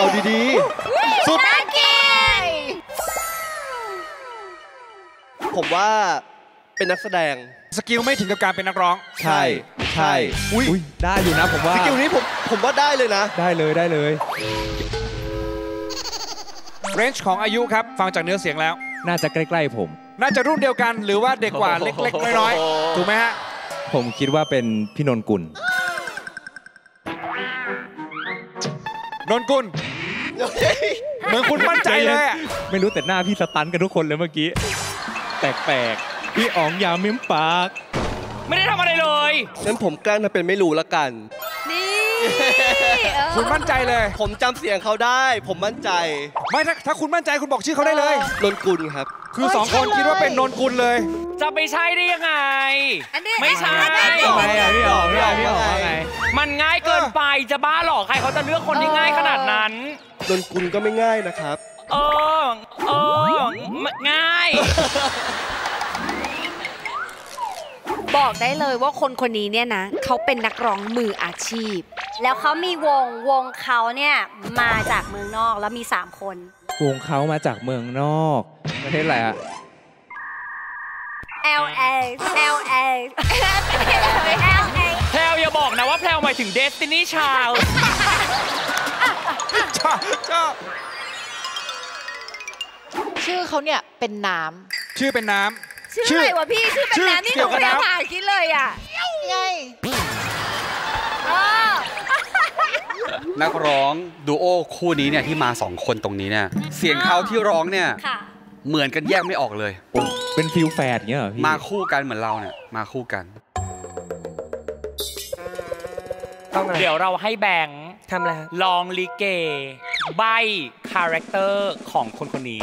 เอาดีๆสุดน่ากินผมว่าเป็นนักแสดงสกิลไม่ถึงกับการเป็นนักร้องใช่อุ้ยได้อยู่นะผมว่าสกิลนี้ผมว่าได้เลยนะได้เลย เรนจ์ของอายุครับฟังจากเนื้อเสียงแล้วน่าจะใกล้ๆผมน่าจะรุ่นเดียวกันหรือว่าเด็กกว่าเล็กๆน้อยๆถูกไหมฮะผมคิดว่าเป็นพี่นนกุลนนกุลเหมือนคุณมั่นใจเลยไม่รู้แต่หน้าพี่สตันกันทุกคนเลยเมื่อกี้แปลกๆพี่อ๋องยาวมิ้มปากไม่ได้ทำอะไรเลยงั้นผมแกล้งทำเป็นไม่รู้ละกันคุณมั่นใจเลยผมจำเสียงเขาได้ผมมั่นใจไม่ถ้าคุณมั่นใจคุณบอกชื่อเขาได้เลยนนกุลครับคือสองคนคิดว่าเป็นนนกุลเลยจะไปใช่ได้ยังไงไม่ใช่พี่อ๋องพี่อ๋องว่าไงมันง่ายเกินไปจะบ้าหรอใครเขาจะเลือกคนที่ง่ายขนาดนั้นนนกุลก็ไม่ง่ายนะครับง่ายบอกได้เลยว่าคนนี้เนี่ยนะเขาเป็นนักร้องมืออาชีพแล้วเขามีวงเขาเนี่ยมาจากเมืองนอกแล้วมี3คนวงเขามาจากเมืองนอกประเทศอะไรอะ LA แพลวอย่าบอกนะว่าแพลวหมายถึง Destiny Child ชื่อเขาเนี่ยเป็นน้ำชื่อเป็นน้ำชื่ออะไรวะพี่ชื่อเป็นน้ำนี่หนูไม่ได้ผ่านคิดเลยอ่ะไงนักร้องดูโอคู่นี้เนี่ยที่มา2คนตรงนี้เนี่ยเสียงเขาที่ร้องเนี่ยเหมือนกันแยกไม่ออกเลยเป็นฟิลแฝดเงี้ยมาคู่กันเหมือนเราเนี่ยมาคู่กันเดี๋ยวเราให้แบงค์ทำอะไรลองลิเกใบคาแรคเตอร์ของคนนี้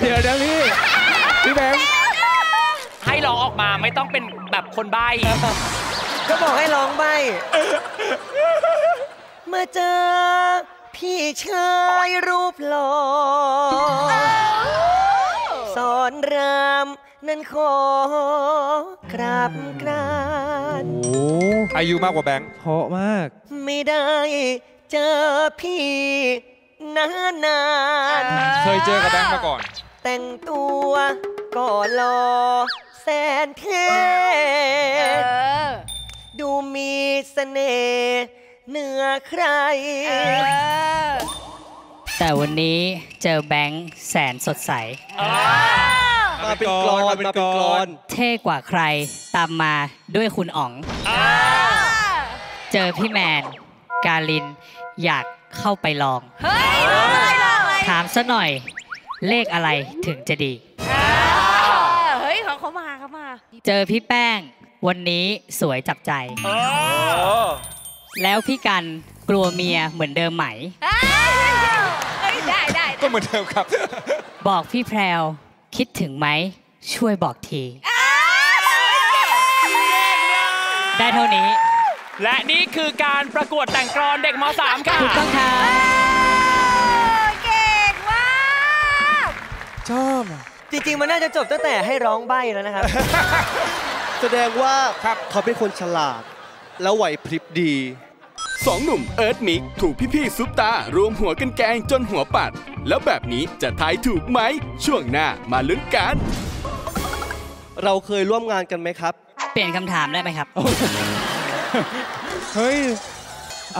เดี๋ยวนะพี่แบงค์ให้ร้องออกมาไม่ต้องเป็นแบบคนใบ้ก็บอกให้ร้องใบ้เมื่อเจอพี่ชายรูปหล่อสอนรามนั้นขอกราบกรานโอ้อายุมากกว่าแบงค์เพราะมากไม่ได้เจอพี่นานๆเคยเจอกับแบงค์มาก่อนแต่งตัวก็หล่อแสนเท่ดูมีเสน่ห์เหนือใครแต่วันนี้เจอแบงค์แสนสดใสมาเป็นกลอนมาเป็นกลอนเท่กว่าใครตามมาด้วยคุณอ๋องเจอพี่แมนกาลินอยากเข้าไปลองถามซะหน่อยเลขอะไรถึงจะดีเฮ้ยเขามาเจอพี่แป้งวันนี้สวยจับใจแล้วพี่กันกลัวเมียเหมือนเดิมไหมได้ก็เหมือนเดิมครับบอกพี่แพรวคิดถึงไหมช่วยบอกทีได้เท่านี้และนี่คือการประกวดแต่งกลอนเด็กม .3 ค่ะถูกต้องค่ะเก่งมากชอบจริงๆมันน่าจะจบตั้งแต่ให้ร้องใบ้แล้วนะครับแสดงว่าเขาเป็นคนฉลาดและไหวพริบดีสองหนุ่มเอิร์ธมิกถูกพี่ๆซุปตารวมหัวกันแกงจนหัวปัดแล้วแบบนี้จะทายถูกไหมช่วงหน้ามาลุ้นกันเราเคยร่วมงานกันไหมครับเปลี่ยนคำถามได้ไหมครับเฮ้ย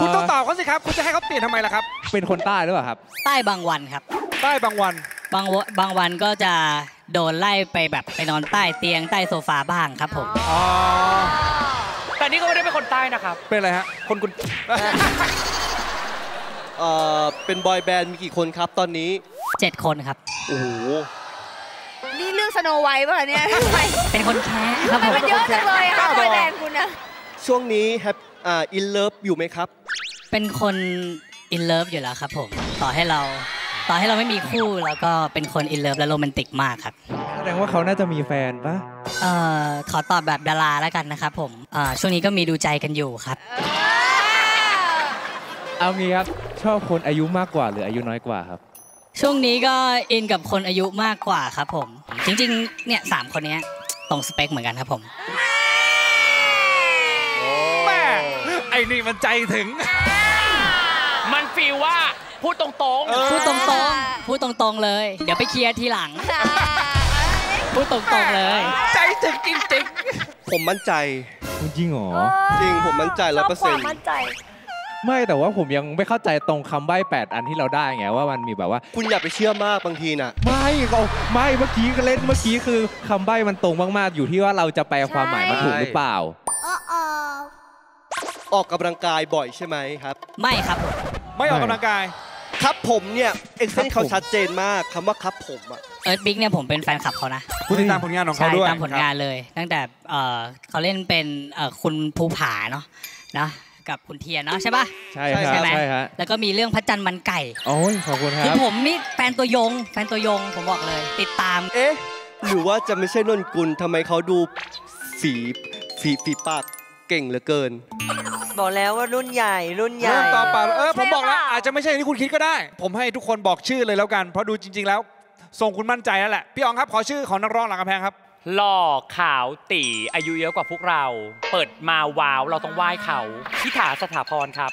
คุณต้องตอบเขาสิครับคุณจะให้เขาเปลี่ยนทำไมล่ะครับเป็นคนใต้หรือเปล่าครับใต้บางวันครับใต้บางวันบางวันก็จะโดนไล่ไปแบบไปนอนใต้เตียงใต้โซฟาบ้างครับผมอ๋อแต่นี่ก็ไม่ได้เป็นคนใต้นะครับเป็นอะไรฮะคนกุนเป็นบอยแบนด์มีกี่คนครับตอนนี้7คนครับโอ้โหนี่เรื่องสโนไวท์ป่ะเนี่ยเป็นคนแค่ครับผมเป็นเยอะจังเลยค่ะบอยแบนด์คุณนะช่วงนี้ครับอินเลิฟอยู่ไหมครับเป็นคนอินเลิฟอยู่แล้วครับผมต่อให้เราไม่มีคู่แล้วก็เป็นคนอินเลิฟและโรแมนติกมากครับแสดงว่าเขาน่าจะมีแฟนปะขอตอบแบบดาราแล้วกันนะครับผมช่วงนี้ก็มีดูใจกันอยู่ครับเอางี้ครับชอบคนอายุมากกว่าหรืออายุน้อยกว่าครับช่วงนี้ก็อินกับคนอายุมากกว่าครับผมจริงๆเนี่ย3คนนี้ตรงสเปคเหมือนกันครับผมไอ้นี่มันใจถึงมันฟีลว่าพูดตรงๆเลยเดี๋ยวไปเคลียร์ทีหลังพูดตรงๆเลยใจถึงจริงๆผ ผมมั่นใจจริงหรอจริงผมมั่นใจ100%ไม่แต่ว่าผมยังไม่เข้าใจตรงคำใบ้8อันที่เราได้ไงว่ามันมีแบบว่าคุณอย่าไปเชื่อมากบางทีน่ะไม่เมื่อกี้ก็เล่นเมื่อกี้คือคำใบ้มันตรงมากๆอยู่ที่ว่าเราจะแปลความหมายมันถูกหรือเปล่าออกกำลังกายบ่อยใช่ไหมครับไม่ครับไม่ออกกำลังกายครับผมเนี่ยเอ็กเซนเขาชัดเจนมากคำว่าครับผมอะเอิร์ธบิ๊กเนี่ยผมเป็นแฟนคลับเขานะคุณติดตามผลงานของเขาด้วยตามผลงานเลยตั้งแต่เขาเล่นเป็นคุณภูผาเนาะนะกับคุณเทียนเนาะใช่ป่ะใช่ไหมแล้วก็มีเรื่องพระจันทร์มันไก่โอ้ยขอบคุณครับคือผมนี่แฟนตัวยงผมบอกเลยติดตามเอ๊ะหรือว่าจะไม่ใช่นนกุลทำไมเขาดูสีปากเก่งเหลือเกินบอกแล้วว่ารุ่นใหญ่รุ่นต่อไปผมบอกแล้วอาจจะไม่ใช่ที่คุณคิดก็ได้ผมให้ทุกคนบอกชื่อเลยแล้วกันเพราะดูจริงๆแล้วทรงคุณมั่นใจแล้วแหละพี่อ๋องครับขอชื่อของนักร้องหลังกำแพงครับหล่อขาวตีอายุเยอะกว่าพวกเราเปิดมาวาวเราต้องไหว้เขาพิธาสถาพรครับ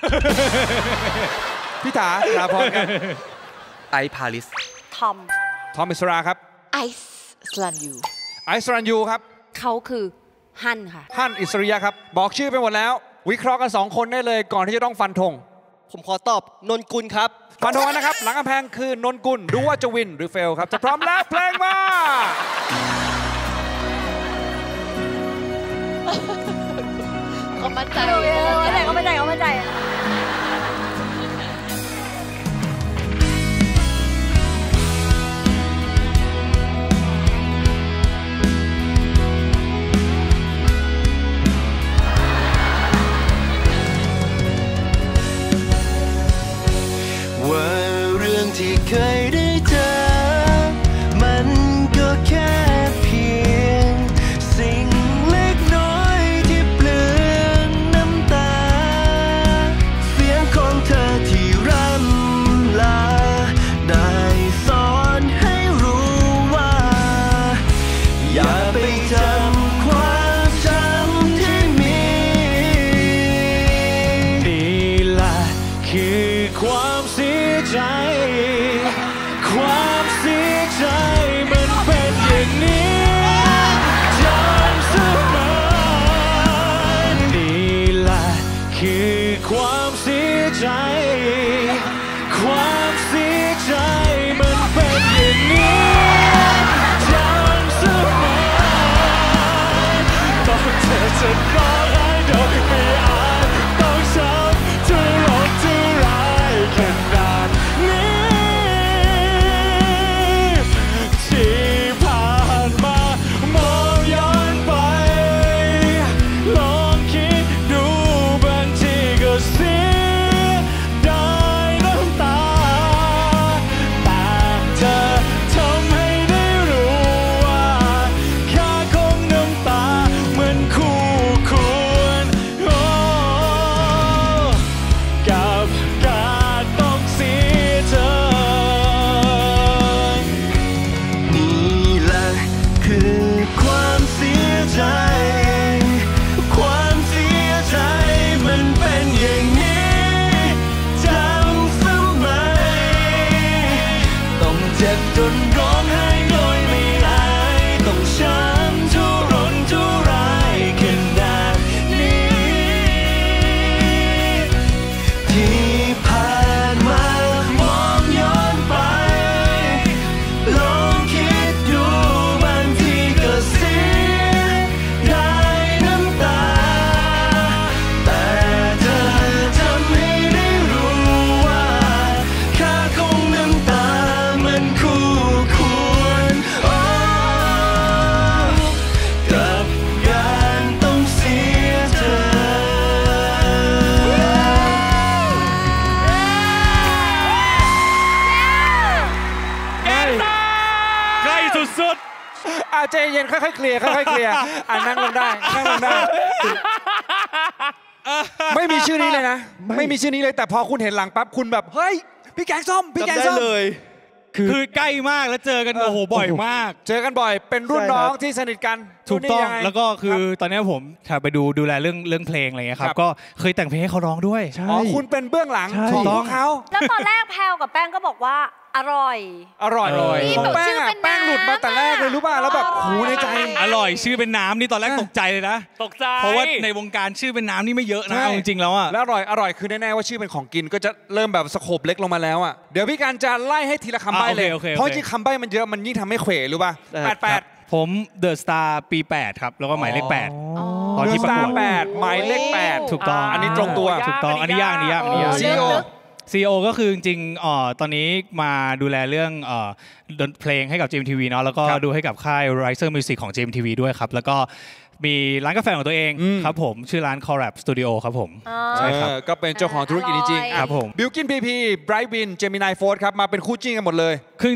พิธาสถาพรครับไอพาลิสทอมอิสราครับไอซ์รันยูครับเขาคือฮั่นค่ะฮั่นอิสริยะครับบอกชื่อไปหมดแล้ววิเคราะห์กัน2คนได้เลยก่อนที่จะต้องฟันธงผมขอตอบนนกุลครับฟันธงนะครับหลังกำแพงคือนนกุลดูว่าจะวินหรือเฟลครับจะพร้อมแล้วเพลงมาเขามั่นใจว่าเรื่องที่เคยได้เจอมันก็แค่เพียงสิ่งเล็กน้อยที่เปลืองน้ำตาเสียงของเธอที่ร่ำลาได้สอนให้รู้ว่าอย่าไปจำความจำที่มีนี่แหละคือความเสียใจมันเป็นอย่างนี้จำเสมอนี่แหละคือความเสียใจมันเป็นอย่างนี้จำเสมอต้องเธอจะร้องไห้โดยไม่อาจต้องช้ำทุรนทุรายใจเย็นค่อยๆเคลียร์อ่ะนั่งลงได้ไม่มีชื่อนี้เลยนะแต่พอคุณเห็นหลังปั๊บคุณแบบเฮ้ยพี่แกงส้มเลยคือใกล้มากแล้วเจอกันโอ้โหบ่อยมากเป็นรุ่นน้องที่สนิทกันถูกต้องแล้วก็คือตอนนี้ผมไปดูแลเรื่องเพลงอะไรเงี้ยครับก็เคยแต่งเพลงให้เขาร้องด้วยอ๋อคุณเป็นเบื้องหลังของเขาแล้วตอนแรกแพลวกับแป้งก็บอกว่า อร่อยนี่แบบชื่อเป็นน้ำแป้งหลุดมาแต่แรกเลยรู้ป่ะแล้วแบบหูในใจอร่อยชื่อเป็นน้ำนี่ตอนแรกตกใจเลยนะตกใจเพราะว่าในวงการชื่อเป็นน้ำนี่ไม่เยอะนะจริงๆแล้วอ่ะแล้วอร่อยคือแน่ๆว่าชื่อเป็นของกินก็จะเริ่มแบบสโคปเล็กลงมาแล้วอ่ะเดี๋ยวพี่การจะไล่ให้ทีละคำใบ้เลยเพราะที่คำใบ้มันเยอะมันยิ่งทำให้เขวรู้ป่ะ88ผมเดอะสตาร์ปี8ครับแล้วก็หมายเลข8ตอนที่ประกวด8หมายเลข8ถูกต้องอันนี้ตรงตัวถูกต้องอันนี้ยากCEO ก็คือจริงๆตอนนี้มาดูแลเรื่องดนตรีเพลงให้กับ GMTV เนาะแล้วก็ดูให้กับค่าย Riser Music ของ GMTV ด้วยครับแล้วก็มีร้านกาแฟของตัวเองครับผมชื่อร้าน Collab Studio ครับผมใช่ครับก็เป็นเจ้าของธุรกิจจริงๆครับผมบิลกิน PP Brightwin Gemini Force ครับมาเป็นคู่จิ้นกันหมดเลยคือจ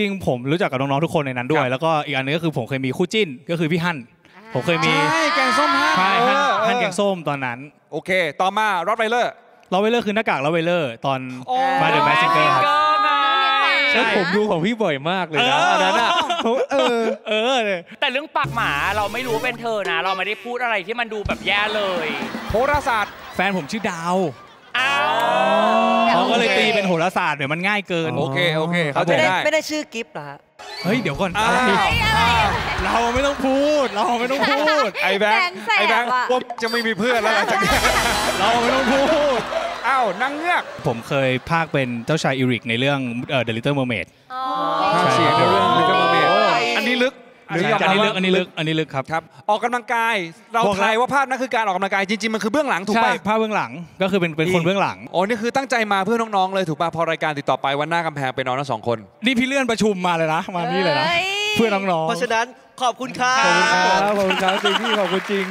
ริงๆผมรู้จักกับน้องๆทุกคนในนั้นด้วยแล้วก็อีกอันนึงก็คือผมเคยมีคู่จิ้นก็คือพี่ฮั่นผมเคยมีแกงส้มฮั่นแกงส้มตอนนั้นโอเคต่อมารอดไวเลอร์คือหน้ากากรอดไวเลอร์ตอนมาเดอะแมสซิงเกอร์ครับแล้วผมดูของพี่บ่อยมากเลยนะอันนั้นอ่ะแต่เรื่องปากหมาเราไม่รู้เป็นเธอนะเราไม่ได้พูดอะไรที่มันดูแบบแย่เลยโหราศาสตร์แฟนผมชื่อดาวเขาก็เลยตีเป็นโหราศาสตร์เดี๋ยวมันง่ายเกินโอเคเขาจะได้ไม่ได้ชื่อกิฟต์เหรอเฮ้ยเดี๋ยวก่อนเราไม่ต้องพูดไอ้แบงค์ผมจะไม่มีเพื่อนแล้วหลังจากนี้เราไม่ต้องพูดอ้าวนางเงือกผมเคยพากเป็นเจ้าชายอิริกในเรื่องThe Little Mermaid เสียงในเรื่อง Little Mermaid อันนี้ลึกอันนี้ลึกครับออกกำลังกายเราทายว่าภาพนั้นคือการออกกำลังกายจริงๆมันคือเบื้องหลังถูกป่ะภาพเบื้องหลังก็คือเป็นคนเบื้องหลังอ๋อนี่คือตั้งใจมาเพื่อน้องๆเลยถูกป่ะพอรายการติดต่อไปวันหน้ากำแพงไปน้องทั้งสองคนนี่พี่เลื่อนประชุมมาเลยนะมานี่เลยนะเพื่อน้องๆเพราะฉะนั้นขอบคุณครับขอบคุณครับจริงพี่ขอบคุณจริง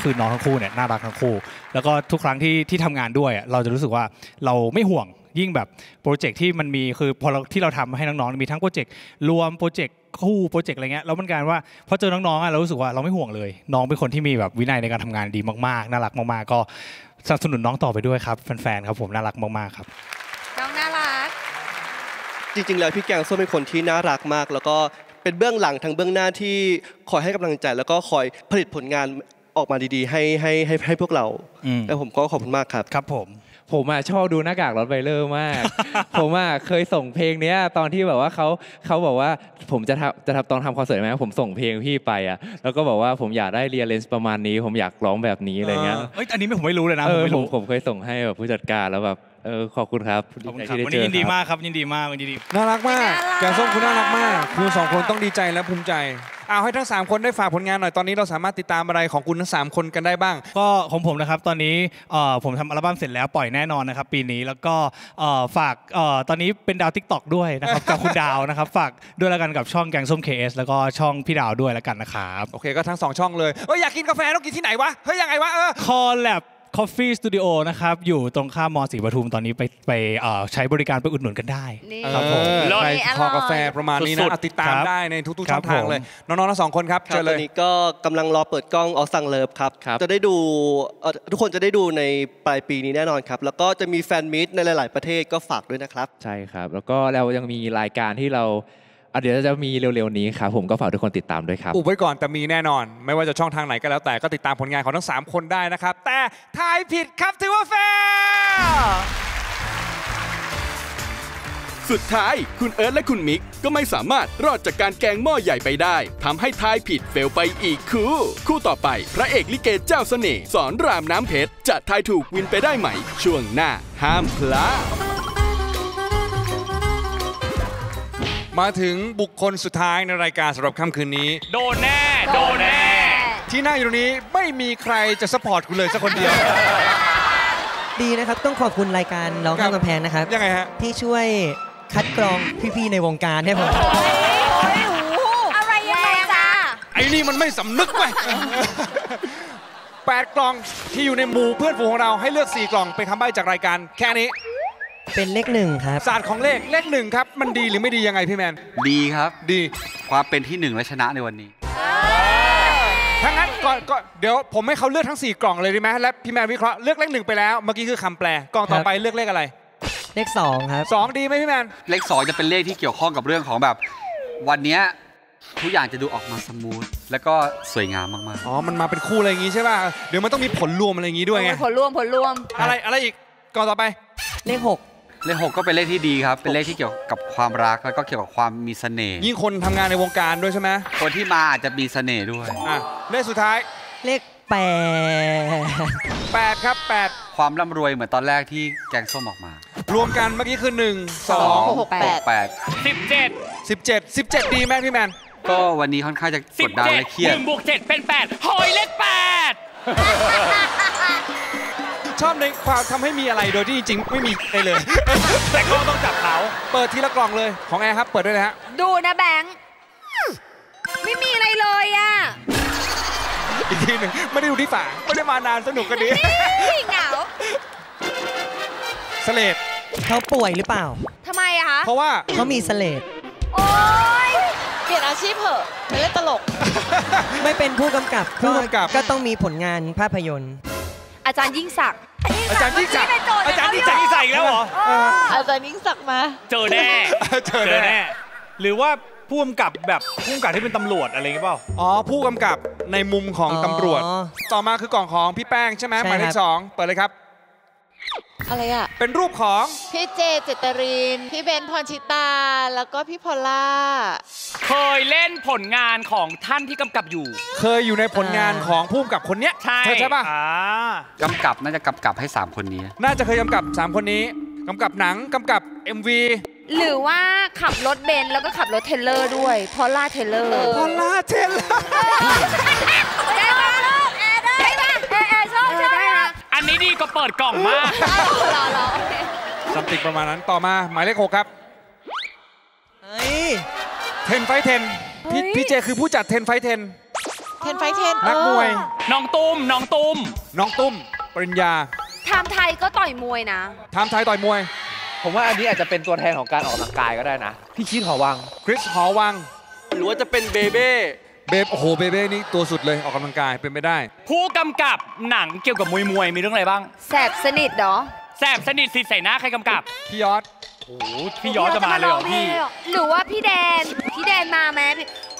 คือน้องทั้งคู่เนี่ยน่ารักทั้งคู่แล้วก็ทุกครั้งที่ทำงานด้วยเราจะรู้สึกว่าเราไม่ห่วงยิ่งแบบโปรเจกต์ที่มันมีคือพอที่เราทำให้น้องๆมีทั้งโปรเจกต์รวมโปรเจกต์คู่โปรเจกต์อะไรเงี้ยแล้วมันการว่าพอเจอน้องๆเรารู้สึกว่าเราไม่ห่วงเลยน้องเป็นคนที่มีแบบวินัยในการทำงานดีมากๆน่ารักมากๆก็สนับสนุนน้องต่อไปด้วยครับแฟนๆครับผมน่ารักมากๆครับน้องน่ารักจริงๆแล้วพี่แกงส้มเป็นคนที่น่ารักมากแล้วก็เป็นเบื้องหลังทั้งเบื้องหน้าที่คอยให้กำลังใจแล้วก็คอยผลิตผลงานออกมาดีๆให้พวกเราแล้วผมก็ขอบคุณมากครับครับผมชอบดูหน้ากากรอตไวเลอร์มากผมเคยส่งเพลงเนี้ยตอนที่แบบว่าเขาบอกว่าผมจะทำตอนทำคอนเสิร์ตไหมผมส่งเพลงพี่ไปอ่ะแล้วก็บอกว่าผมอยากได้เรียลเลนส์ประมาณนี้ผมอยากร้องแบบนี้อะไรเงี้ยอันนี้ผมไม่รู้เลยนะผมเคยส่งให้แบบผู้จัดการแล้วแบบขอบคุณครับวันนี้ยินดีมากครับยินดีมากยินดีน่ารักมากแกงส้มคุณน่ารักมากคุณสองคนต้องดีใจและภูมิใจเอาให้ทั้ง3คนได้ฝากผลงานหน่อยตอนนี้เราสามารถติดตามอะไรของคุณทั้ง3คนกันได้บ้างก็ของผมนะครับตอนนี้ผมทำอัลบั้มเสร็จแล้วปล่อยแน่นอนนะครับปีนี้แล้วก็ฝากตอนนี้เป็นดาว TikTok ด้วยนะครับกับคุณดาวนะครับฝากด้วยแล้วกันกับช่องแกงส้ม KS แล้วก็ช่องพี่ดาวด้วยแล้วกันนะครับโอเคก็ทั้ง2ช่องเลยอยากกินกาแฟต้องกินที่ไหนวะเฮ้ยยังไงวะCollab Coffee Studio นะครับอยู่ตรงข้ามม.ศรีปทุมตอนนี้ไปใช้บริการไปอุดหนุนกันได้ครับผมไปคอกาแฟประมาณนี้นะติดตามได้ในทุกๆช่องทางเลยน้องๆทั้ง2คนครับเจอเลยตอนนี้ก็กำลังรอเปิดกล้องออซังเลิฟครับจะได้ดูทุกคนจะได้ดูในปลายปีนี้แน่นอนครับแล้วก็จะมีแฟนมิตในหลายๆประเทศก็ฝากด้วยนะครับใช่ครับแล้วก็เรายังมีรายการที่เราเดี๋ยวจะมีเร็วๆนี้ครับผมก็ฝากทุกคนติดตามด้วยครับอุบไว้ก่อนแต่มีแน่นอนไม่ว่าจะช่องทางไหนก็แล้วแต่ก็ติดตามผลงานของทั้ง3คนได้นะครับแต่ทายผิดครับถือว่าแฟร์สุดท้ายคุณเอิร์ธและคุณมิกก็ไม่สามารถรอดจากการแกงหม้อใหญ่ไปได้ทำให้ทายผิดเฟลไปอีกคู่ต่อไปพระเอกลิเกเจ้าเสน่ห์สอนรามน้ำเพชรจะทายถูกวินไปได้ไหมช่วงหน้าห้ามพลาดมาถึงบุคคลสุดท้ายในรายการสำหรับค่ำคืนนี้โดนแน่ที่นั่งอยู่ตรงนี้ไม่มีใครจะซัพพอร์ตคุณเลยสักคนเดียวดีนะครับต้องขอบคุณรายการร้องข้ามกำแพงนะครับยังไงฮะที่ช่วยคัดกรองพี่ๆในวงการให้ผมอะไรแรงจ้าไอ้นี่มันไม่สำนึกเว้ย8กล่องที่อยู่ในหมู่เพื่อนฝูงของเราให้เลือก4กล่องเป็นคำใบ้จากรายการแค่นี้เป็นเลข1ครับศาสตร์ของเลข1ครับมันดีหรือไม่ดียังไงพี่แมนดีครับดีความเป็นที่1และชนะในวันนี้ทั้งนั้นก็เดี๋ยวผมให้เขาเลือกทั้ง4กล่องเลยดีไหมและพี่แมนวิเคราะห์เลือกเลข1ไปแล้วเมื่อกี้คือคำแปลกล่องต่อไปเลือกเลขอะไรเลข2ครับ2ดีไหมพี่แมนเลข2จะเป็นเลขที่เกี่ยวข้องกับเรื่องของแบบวันนี้ทุกอย่างจะดูออกมาสมูทแล้วก็สวยงามมากๆอ๋อมันมาเป็นคู่อะไรอย่างงี้ใช่ป่ะเดี๋ยวมันต้องมีผลรวมอะไรอย่างงี้ด้วยไงผลรวมอะไรอีกกล่องต่อไปเลข6 เลข6ก็เป็นเลขที่ดีครับเป็นเลขที่เกี่ยวกับความรักแล้วก็เกี่ยวกับความมีเสน่ห์ยิ่งคนทำงานในวงการด้วยใช่ไหมคนที่มาอาจจะมีเสน่ห์ด้วยเลขสุดท้ายเลข8ครับ8ความร่ำรวยเหมือนตอนแรกที่แกงส้มออกมารวมกันเมื่อกี้คือ1 2 6 8 17ดีไหมพี่แมนก็วันนี้ค่อนข้างจะกดดันและเครียด1+7เป็น8หอยเลข8ชอบในความทำให้มีอะไรโดยที่จริงไม่มีอะไรเลยแต่ก็ต้องจับเขาเปิดทีละกล่องเลยของแอร์ครับเปิดด้วยนะฮะดูนะแบงค์ไม่มีอะไรเลยอ่ะอีกทีหนึ่งไม่ได้ดูที่ฝาไม่ได้มานานสนุกกันดีเหงาเสลดเขาป่วยหรือเปล่าทำไมอะคะเพราะว่าเขามีเสลดโอ๊ยเปลี่ยนอาชีพเถอะไม่เล่นตลกไม่เป็นผู้กำกับก็ต้องมีผลงานภาพยนตร์อาจารย์ยิ่งศักดิ์อาจารย์ยิ่งศักดิ์อีกแล้วเหรออาจารย์ยิ่งศักดิ์มาเจอแน่หรือว่าผู้กำกับแบบผู้กำกับที่เป็นตำรวจอะไรเงี้ยเปล่าอ๋อผู้กำกับในมุมของตำรวจต่อมาคือกล่องของพี่แป้งใช่ไหมหมายเลข2เปิดเลยครับอะไรอ่ะเป็นรูปของพี่เจเจตรินพี่เบนพรชิตาแล้วก็พี่พอลล่าเคยเล่นผลงานของท่านที่กำกับอยู่เคยอยู่ในผลงานของผู้กำกับคนเนี้ยใช่ป่ะกำกับน่าจะกำกับให้3คนนี้น่าจะเคยกำกับ3คนนี้กำกับหนังกำกับ MVหรือว่าขับรถเบนซ์แล้วก็ขับรถเทเลอร์ด้วยพอลล่าเทเลอร์ได้ป่ะชอบอันนี้ดีก็เปิดกล่องมากสัมติประมาณนั้นต่อมาหมายเลข6ครับ10 ไฟท์ 10พี่เจคือผู้จัด10 ไฟท์ 10นักมวยน้องตุ้มปริญญาทำไทยก็ต่อยมวยนะทำไทยต่อยมวยผมว่าอันนี้อาจจะเป็นตัวแทนของการออกกำลังกายก็ได้นะพี่คิดคริสหอวังหรือว่าจะเป็นเบเบ้โอ้โหเบเบ้นี่ตัวสุดเลยออกกำลังกายเป็นไปได้ผู้กำกับหนังเกี่ยวกับมวยมีเรื่องอะไรบ้างแสบสนิทสีใสหน้าใครกำกับพี่ยอดโอ้โหพี่ยอดจะมาเลยพี่หรือว่าพี่แดนมาไหม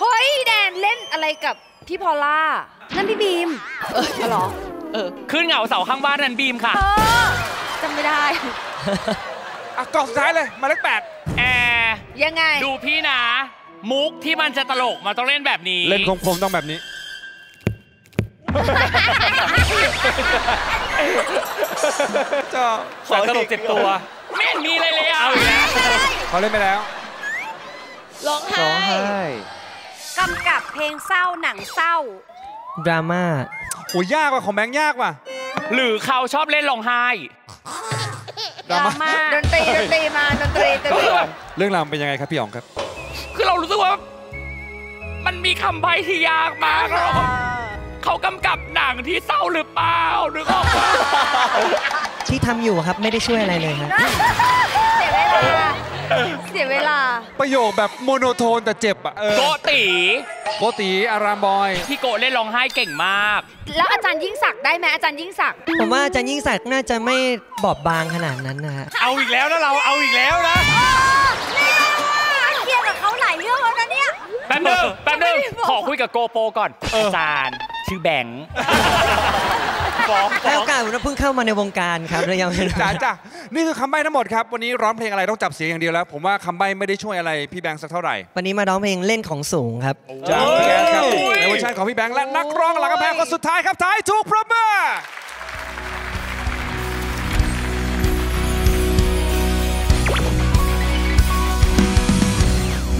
เฮ้ยแดนเล่นอะไรกับพี่พอลล่านั่นพี่บีมหรอขึ้นเหงาเสาข้างบ้านนั่นบีมค่ะจำไม่ได้กล่องสุดท้ายเลยมาเลข8แอร์ยังไงดูพี่นะมุกที่มันจะตลกมันต้องเล่นแบบนี้เล่นคมๆต้องแบบนี้จ้าขอตลกเจ็บตัวไม่มีอะไรเลยเอาอีกแล้วเขาเล่นไปแล้วร้องไห้กำกับเพลงเศร้าหนังเศร้าดราม่าโหยากว่ะของแบงค์ยากว่ะหรือเขาชอบเล่นร้องไห้ดนตรีเรื่องราวเป็นยังไงครับพี่อ๋องครับคือเรารู้สึกว่ามันมีคำใบ้ที่ยากมากเขากำกับหนังที่เศร้าหรือเปล่าหรือเขาที่ทำอยู่ครับไม่ได้ช่วยอะไรเลยครับเสียเวลาประโยคแบบโมโนโทนแต่เจ็บอ่ะโกตีอารามบอยพี่โกเล่นร้องไห้เก่งมากแล้วอาจารย์ยิ่งศักดิ์ได้ไหมอาจารย์ยิ่งศักดิ์ผมว่าอาจารย์ยิ่งศักดิ์น่าจะไม่บอบบางขนาดนั้นนะฮะเอาอีกแล้วนะเราเอาอีกแล้วนะเครียดกับเขาหลายเรื่องแล้วนะเนี่ยแป๊บนึงขอคุยกับโกโปก่อนอาจารย์ชื่อแบงค์แล้วการผมเพิ่งเข้ามาในวงการครับเลยยังจ้านี่คือคำใบ้ทั้งหมดครับวันนี้ร้องเพลงอะไรต้องจับเสียงอย่างเดียวแล้วผมว่าคำใบ้ไม่ได้ช่วยอะไรพี่แบงค์สักเท่าไหร่วันนี้มาร้องเพลงเล่นของสูงครับจากพี่แบงค์ครับในเวอร์ชันของพี่แบงค์และนักร้องหลังกำแพงคนสุดท้ายครับท้ายถูกพร้อมมา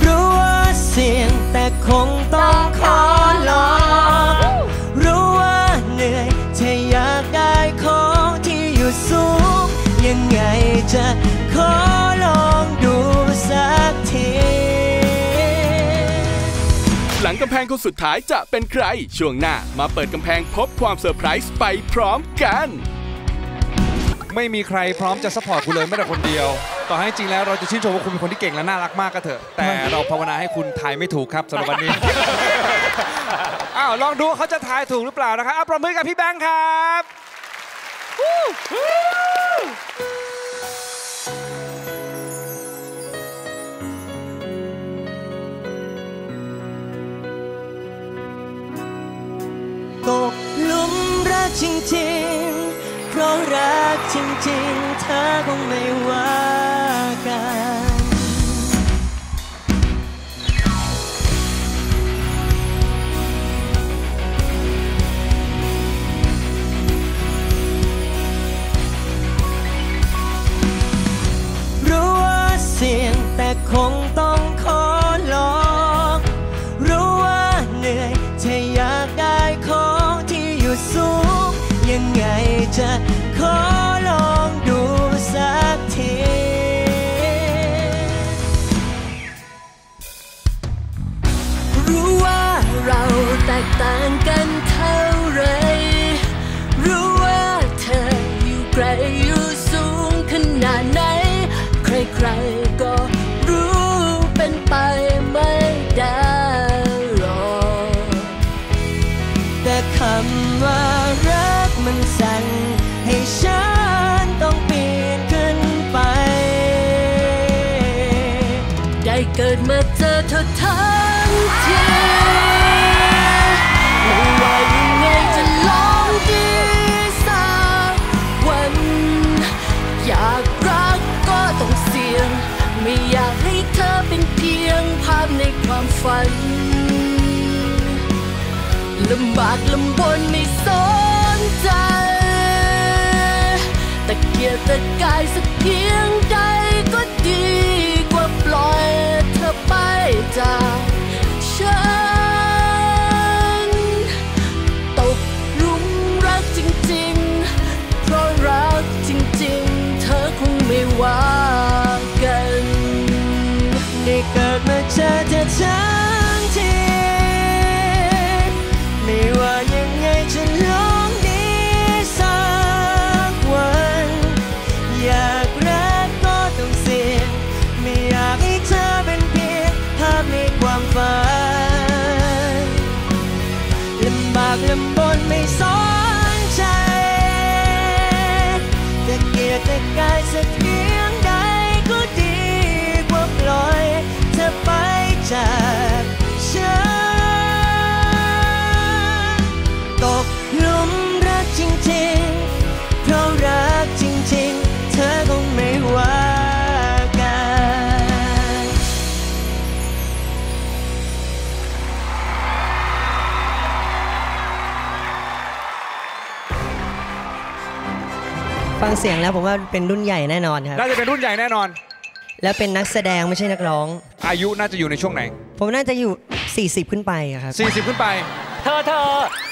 รู้ว่าเสี่ยงแต่คงต้องขอลองรู้ว่าเหนื่อยถ้าอยากได้ของที่อยู่สูงยังไงจะขอลองดูสักทีหลังกำแพงคนสุดท้ายจะเป็นใครช่วงหน้ามาเปิดกำแพงพบความเซอร์ไพรส์ไปพร้อมกันไม่มีใครพร้อมจะซัพพอร์ตคุณเลยแม้แต่คนเดียวต่อให้จริงแล้วเราจะชื่นชมว่าคุณเป็นคนที่เก่งและน่ารักมากก็เถอะแต่เราภาวนาให้คุณทายไม่ถูกครับสำหรับวันนี้อ้าวลองดูเขาจะทายถูกหรือเปล่านะครับปรบมือกับพี่แบงค์ครับตกหลุมรักจริงๆเพราะรัก จริงๆเธอคงไม่ว่ากันรู้ว่าเสี่ยงแต่คงต้องขอลองรู้ว่าเหนื่อยเธออยากได้ของที่อยู่สูงยังไงจะขอลองดูสักทีรู้ว่าเราแตกต่างกันเท่าไรรู้ว่าเธออยู่ไกลอยู่สูงขนาดไหนใครๆก็รู้เป็นไปไม่ได้หรอกแต่คำว่ารักมันสั่นให้ฉันต้องปีนขึ้นไปได้เกิดมาเจอเธอทั้งทีไม่ว่ายังไงจะลองดีสักวันอยากรักก็ต้องเสี่ยงไม่อยากให้เธอเป็นเพียงภาพในความฝันลำบากลำบนไม่สนใจแต่เกียรติกายสักเพียงใดก็ดีกว่าปล่อยเธอไปจากฉันตกหลุมรักจริงๆเพราะรักจริงๆเธอคงไม่ว่ากันได้เกิดมาเจอเธอทั้งทีไม่ว่ายังไงจะลองดีสักวันอยากรักก็ต้องเสี่ยงไม่อยากให้เธอเป็นเพียงภาพในความฝันลำบากลำบนไม่สนใจแต่เกียรติกายสักเพียงใดก็ดีกว่าปล่อยเธอไปจากฉันตกหลุมรักจริงๆเพราะรักจริงๆเธอคงไม่ว่ากันฟังเสียงแล้วผมว่าเป็นรุ่นใหญ่แน่นอนครับน่าจะเป็นรุ่นใหญ่แน่นอนแล้วเป็นนักแสดงไม่ใช่นักร้องอายุน่าจะอยู่ในช่วงไหนผมน่าจะอยู่40ขึ้นไปครับ40ขึ้นไปเธอ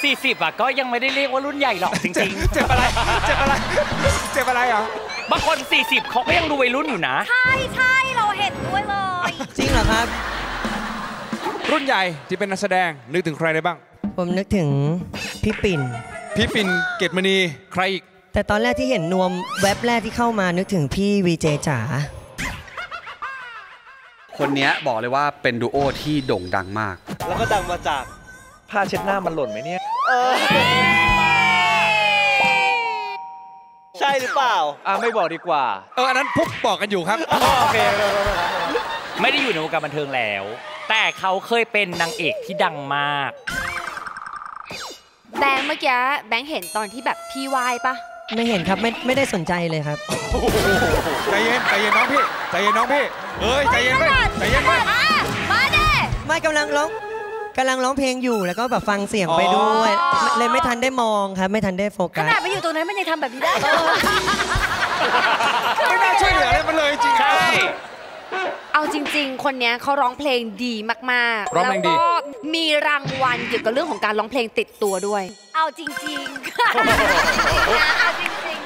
40อ่ะก็ยังไม่ได้เรียกว่ารุ่นใหญ่หรอกจริงๆเจ็บอะไรอ่ะบางคน40เขาก็ยังดูวัยรุ่นอยู่นะใช่เราเห็นด้วยเลยจริงเหรอครับรุ่นใหญ่ที่เป็นนักแสดงนึกถึงใครได้บ้างผมนึกถึงพี่ปิ่นเกตมณีใครอีกแต่ตอนแรกที่เห็นนวมแว็บแรกที่เข้ามานึกถึงพี่วีเจจ๋าคนนี้บอกเลยว่าเป็นดูโอที่โด่งดังมากแล้วก็ดังมาจากผ้าเช็ดหน้ามันหล่นไหมเนี่ยใช่หรือเปล่าไม่บอกดีกว่าอันนั้นพวกบอกกันอยู่ครับโอเคไม่ได้อยู่ในวงการบันเทิงแล้วแต่เขาเคยเป็นนางเอกที่ดังมากแบงค์เมื่อกี้แบงค์เห็นตอนที่แบบพี่วายปะไม่เห็นครับไม่ได้สนใจเลยครับใจเย็นน้องพี่ใจเย็นน้องพี่เฮ้ยใจเย็นไปมาเด้ไม่กำลังร้องเพลงอยู่แล้วก็แบบฟังเสียงไปด้วยเลยไม่ทันได้มองครับไม่ทันได้โฟกัสขนาดไปอยู่ตรงนั้นมันยังทำแบบนี้ได้ไม่น่าช่วยเหลืออะไรมันเลยจริงใช่เอาจริงๆคนนี้เขาร้องเพลงดีมากๆแล้วก็มีรางวัลเกี่ยวกับเรื่องของการร้องเพลงติดตัวด้วยเอาจริงๆ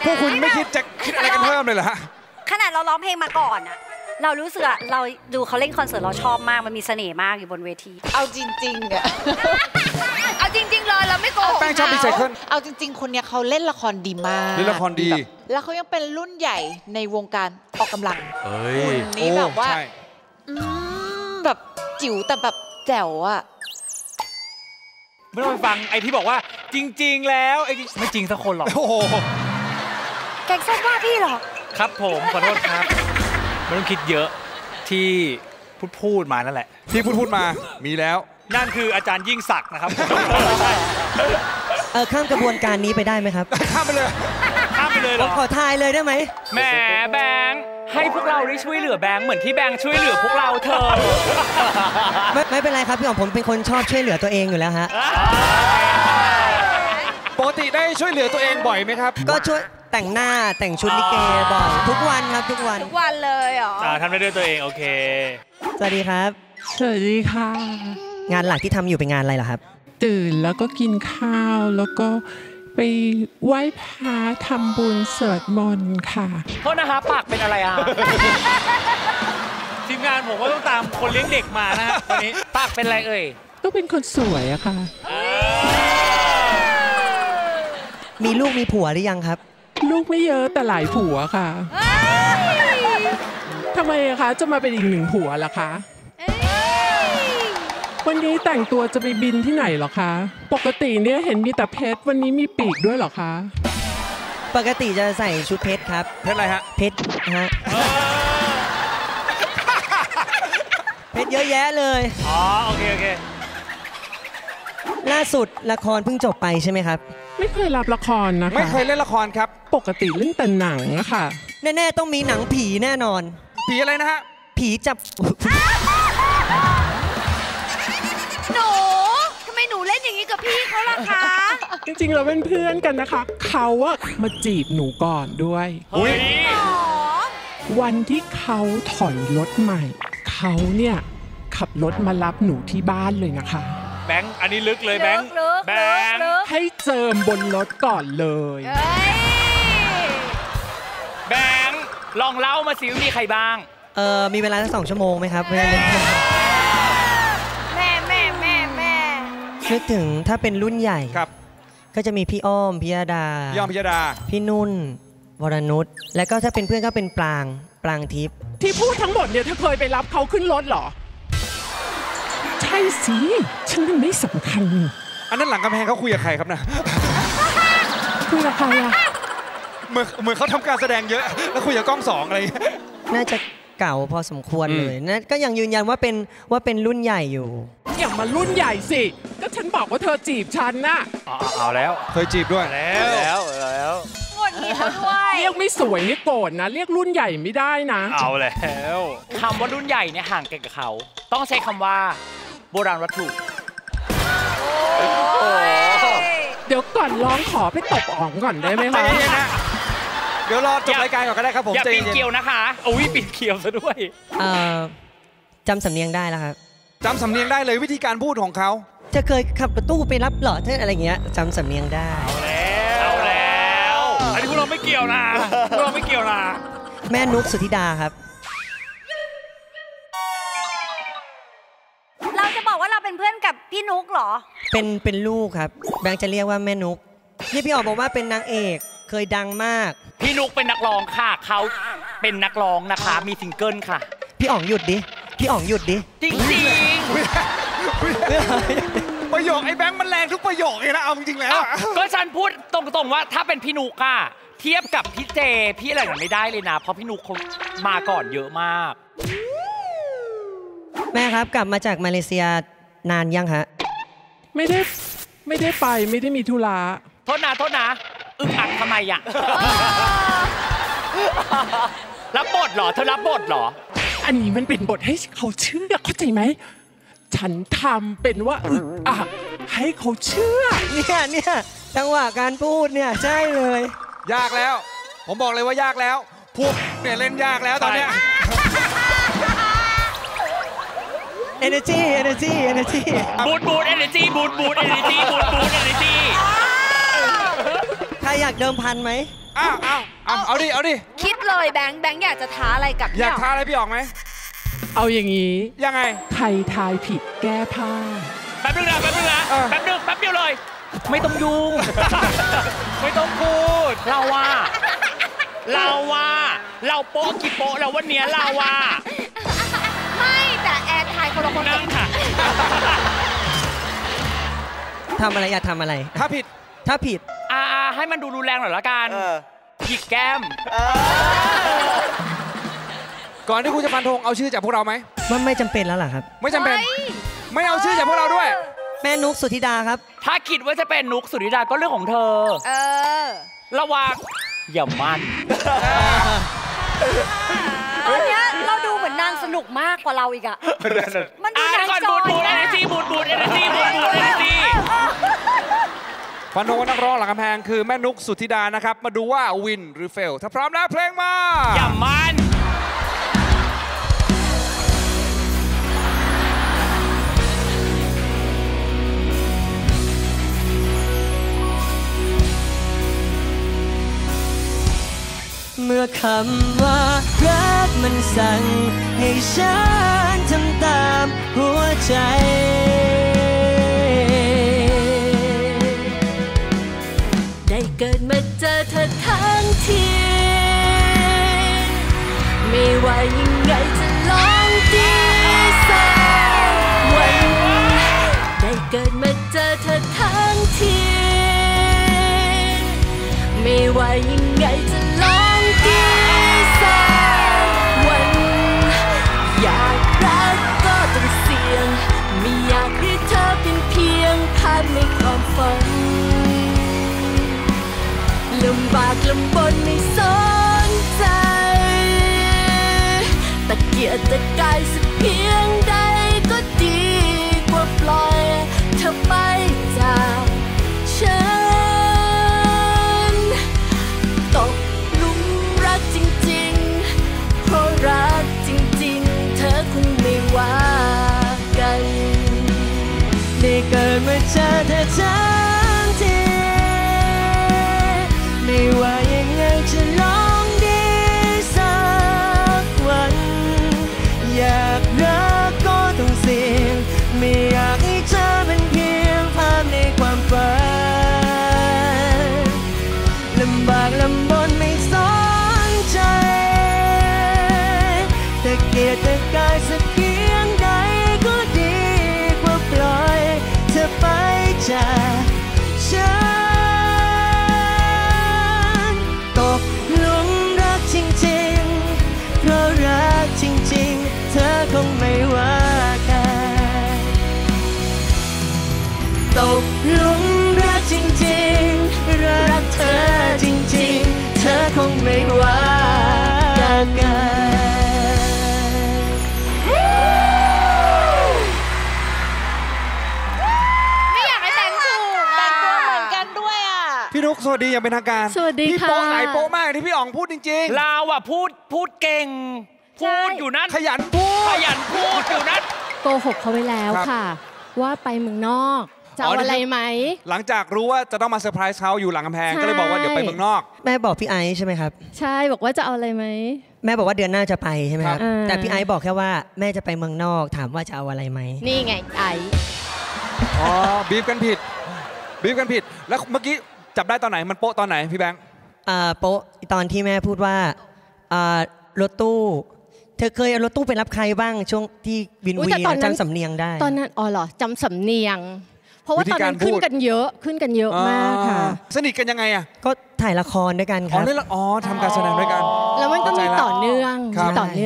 พวกคุณไม่คิดจะคิดอะไรกันเพิ่มเลยเหรอฮะขนาดเราร้องเพลงมาก่อนอะเรารู้สึกเราดูเขาเล่นคอนเสิร์ตเราชอบมากมันมีเสน่ห์มากอยู่บนเวทีเอาจริงๆอะเอาจริงๆเลยเราไม่โกหกเอาจริงๆคนเนี้ยเขาเล่นละครดีมากเล่นละครดีแล้วเขายังเป็นรุ่นใหญ่ในวงการออกกำลังคนนี้แบบว่าแบบจิ๋วแต่แบบแจ๋วอะไม่ต้องไปฟังไอ้ที่บอกว่าจริงๆแล้วไอ้ไม่จริงสักคนหรอกโอ้โหแกงส้มว่าพี่หรอครับผมขอโทษครับไม่ต้องคิดเยอะที่พูดมานั่นแหละที่พูดมามีแล้วนั่นคืออาจารย์ยิ่งศักดิ์นะครับข้ามกระบวนการนี้ไปได้ไหมครับข้ามไปเลย เลยเหรอขอทายเลยได้ไหมแหมแบงค์ให้พวกเราได้ช่วยเหลือแบงค์เหมือนที่แบงค์ช่วยเหลือพวกเราเธอไม่เป็นไรครับพี่อ๋องผมเป็นคนชอบช่วยเหลือตัวเองอยู่แล้วฮะปกติได้ช่วยเหลือตัวเองบ่อยไหมครับก็ช่วยแต่งหน้าแต่งชุดลิเกบ่อยทุกวันครับทุกวันเลยเหรอทำได้ด้วยตัวเองโอเคสวัสดีครับสวัสดีค่ะงานหลักที่ทำอยู่เป็นงานอะไรเหรอครับตื่นแล้วก็กินข้าวแล้วก็ไปไหว้พระทำบุญสวดมนต์ค่ะโทษนะคะปากเป็นอะไรอ่ะทีมงานผมว่าต้องตามคนเลี้ยงเด็กมานะฮะวันนี้ปากเป็นอะไรเอ่ยก็เป็นคนสวยอะค่ะมีลูกมีผัวหรือยังครับลูกไม่เยอะแต่หลายผัวค่ะทำไมคะจะมาเป็นอีกหนึ่งผัวล่ะคะวันนี้แต่งตัวจะไปบินที่ไหนหรอคะปกติเนี่ยเห็นมีแต่เพชรวันนี้มีปีกด้วยหรอคะปกติจะใส่ชุดเพชรครับเพชรอะไรฮะเพชรฮะเพชรเยอะแยะเลยอ๋อโอเคโอเคล่าสุดละครเพิ่งจบไปใช่ไหมครับไม่เคยรับละครนะคะไม่เคยเล่นละครครับปกติเล่นแต่หนังนะคะแน่ๆต้องมีหนังผีแน่นอนผีอะไรนะฮะผีจับหนูทำไมหนูเล่นอย่างนี้กับพี่เขาล่ะคะจริงๆเราเป็นเพื่อนกันนะคะเขาอะมาจีบหนูก่อนด้วยวันที่เขาถอยรถใหม่เขาเนี่ยขับรถมารับหนูที่บ้านเลยนะคะแบงค์อันนี้ลึกเลยแบงค์ให้เจิมบนรถก่อนเลยแบงค์ลองเล่ามาสิมีใครบ้างมีเวลาสัก2 ชั่วโมงไหมครับแม่นึกถึงถ้าเป็นรุ่นใหญ่ครับก็จะมีพี่อ้อมพิยดาพี่นุ่นวรนุชและก็ถ้าเป็นเพื่อนก็เป็นปรางทิพย์ที่พูดทั้งหมดเนี่ยเธอเคยไปรับเขาขึ้นรถหรอใช่สิฉันไม่สำคัญอันนั้นหลังกำแพงเขาคุยกับใครครับนะคุยกับใครอะเหมือนเขาทำการแสดงเยอะแล้วคุยกับกล้อง2อะไรน่าจะเก่าพอสมควรเลยนะก็ยังยืนยันว่าเป็นรุ่นใหญ่อยู่อย่ามารุ่นใหญ่สิก็ฉันบอกว่าเธอจีบฉันน่ะเอาแล้วเคยจีบด้วยแล้วงดงี้เขาด้วยเรียกไม่สวยนี่โกรธนะเรียกรุ่นใหญ่ไม่ได้นะเอาแล้วคำว่ารุ่นใหญ่เนี่ยห่างไกลกับเขาต้องใช้คำว่าโบราณวัตถุเดี๋ยวก่อนร้องขอไปตบอ๋องก่อนได้ไหมคะเดี๋ยวรอจบรายการก่อนก็ได้ครับผมอย่าปิดเกลียวนะคะอุ้ยปิดเกลียวซะด้วยจำสำเนียงได้แล้วครับจำสำเนียงได้เลยวิธีการพูดของเขาจะเคยขับรถตู้ไปรับหล่อเท่อะไรเงี้ยจำสำเนียงได้เอาแล้วอันนี้พวกเราไม่เกี่ยวนะพวกเราไม่เกี่ยวนะแม่นุ๊กสุธิดาครับเพื่อนกับพี่นุ๊กเหรอเป็นลูกครับแบงค์จะเรียกว่าแม่นุ๊กที่พี่อ๋องบอกว่าเป็นนางเอกเคยดังมากพี่นุ๊กเป็นนักร้องค่ะเขาเป็นนักร้องนะคะมีซิงเกิลค่ะพี่อ๋องหยุดดิจริงประโยคไอ้แบงค์มันแรงทุกประโยคเลยนะเอาจริงแล้วก็ฉันพูดตรงๆว่าถ้าเป็นพี่นุ๊กอะเทียบกับพี่เจพี่อะไรอย่างไม่ได้เลยนะเพราะพี่นุ๊กเขามาก่อนเยอะมากแม่ครับกลับมาจากมาเลเซียนานยังฮะไม่ได้ไปไม่ได้มีธุระโทษนะอึกอักทำไมอ่ะรับบทหรอเธอรับบทหรออันนี้มันเป็นบทให้เขาเชื่อเข้าใจไหมฉันทำเป็นว่าอึกอักให้เขาเชื่อเนี่ยจังหวะการพูดเนี่ยใช่เลยยากแล้วผมบอกเลยว่ายากแล้วพวกเนี่ยเล่นยากแล้วตอนเนี้ยenergy บูด energy ใครอยากเดิมพันไหมเอาดิคิดเลยแบงค์อยากจะท้าอะไรกับพี่อ๋องอยากท้าอะไรพี่อ๋องไหมเอาอย่างนี้ยังไงใครทายผิดแก้ผ้าแป๊บนึงเลยไม่ต้องยุ่งไม่ต้องพูดเราว่าเราโป๊ะกี่โป๊ะเราวันเนี้ยเราว่านั่งค่ะทำอะไรอย่าทำอะไรถ้าผิดให้มันดูรุนแรงหน่อยละกันหยิกแก้มก่อนที่คุณจะฟันธงเอาชื่อจากพวกเราไหมมันไม่จำเป็นแล้วล่ะครับไม่จำเป็นไม่เอาชื่อจากพวกเราด้วยแม่นุ๊กสุธิดาครับถ้าคิดว่าจะเป็นนุ๊กสุธิดาก็เรื่องของเธอระวัง อย่ามันตอนนี้เราดูเหมือนนางสนุกมากกว่าเราอีกอะมันดูนางจอยนะฟันธงว่านักร้องหลังกำแพงคือแม่นุกสุธิดานะครับมาดูว่าวินหรือเฟลถ้าพร้อมแล้วเพลงมาอย่ามันเมื่อคำว่ารักมันสั่งให้ฉันทำตามหัวใจได้เกิดมาเจอเธอทั้งทีไม่ว่ายังไงจะลองดีสักวันได้เกิดมาเจอเธอทั้งทีไม่ว่ายังไงจะลองอยากรักก็ต้องเสี่ยงไม่อยากให้เธอเป็นเพียงภาพในความฝันลำบากลำบนไม่สนใจตะเกียกตะกายสักเพียงใดก็ดีกว่าปล่อยเธอไปจากฉันตกหลุมรักจริงๆเพราะรักคงไม่ว่ากันได้เกิดมาเจอเธอทั้งทีไม่ว่ายังไงจะลองดีสักวันอยากรักก็ต้องเสี่ยงไม่อยากให้เธอเป็นเพียงภาพในความฝันลำบากลำบนไม่สนใจแต่เกียรติกายสักเพียงใดก็ดีกว่าปล่อยเธอไปจากฉันตกหลุมรักจริงๆเพราะรักจริงๆเธอคงไม่ว่ากันตกหลุมรักจริงๆรักเธอจริงๆเธอคงไม่ว่ากันสวัสดีอย่างเป็นทางการพี่โป๊ะไหนโป๊ะมากที่พี่อ๋องพูดจริงๆเราอ่ะพูดเก่งพูดอยู่นั้นขยันพูดอยู่นั้นโกหกเขาไว้แล้วค่ะว่าไปเมืองนอกจะอะไรไหมหลังจากรู้ว่าจะต้องมาเซอร์ไพรส์เขาอยู่หลังกำแพงก็เลยบอกว่าเดี๋ยวไปเมืองนอกแม่บอกพี่ไอซ์ใช่ไหมครับใช่บอกว่าจะเอาอะไรไหมแม่บอกว่าเดือนหน้าจะไปใช่ไหมครับแต่พี่ไอซ์บอกแค่ว่าแม่จะไปเมืองนอกถามว่าจะเอาอะไรไหมนี่ไงไอซ์อ๋อบีบกันผิดแล้วเมื่อกี้จับได้ตอนไหนมันโป๊ะตอนไหนพี่แบงค์โป๊ะตอนที่แม่พูดว่ารถตู้เธอเคยเอารถตู้ไปรับใครบ้างช่วงที่วินวีจำสำเนียงได้ตอนนั้นอ๋อเหรอจำสำเนียงเพราะว่าตอนนั้นขึ้นกันเยอะมากค่ะสนิทกันยังไงอ่ะก็ถ่ายละครด้วยกันครับอ๋อทำการแสดงด้วยกันแล้วมันก็มีต่อเนื่อ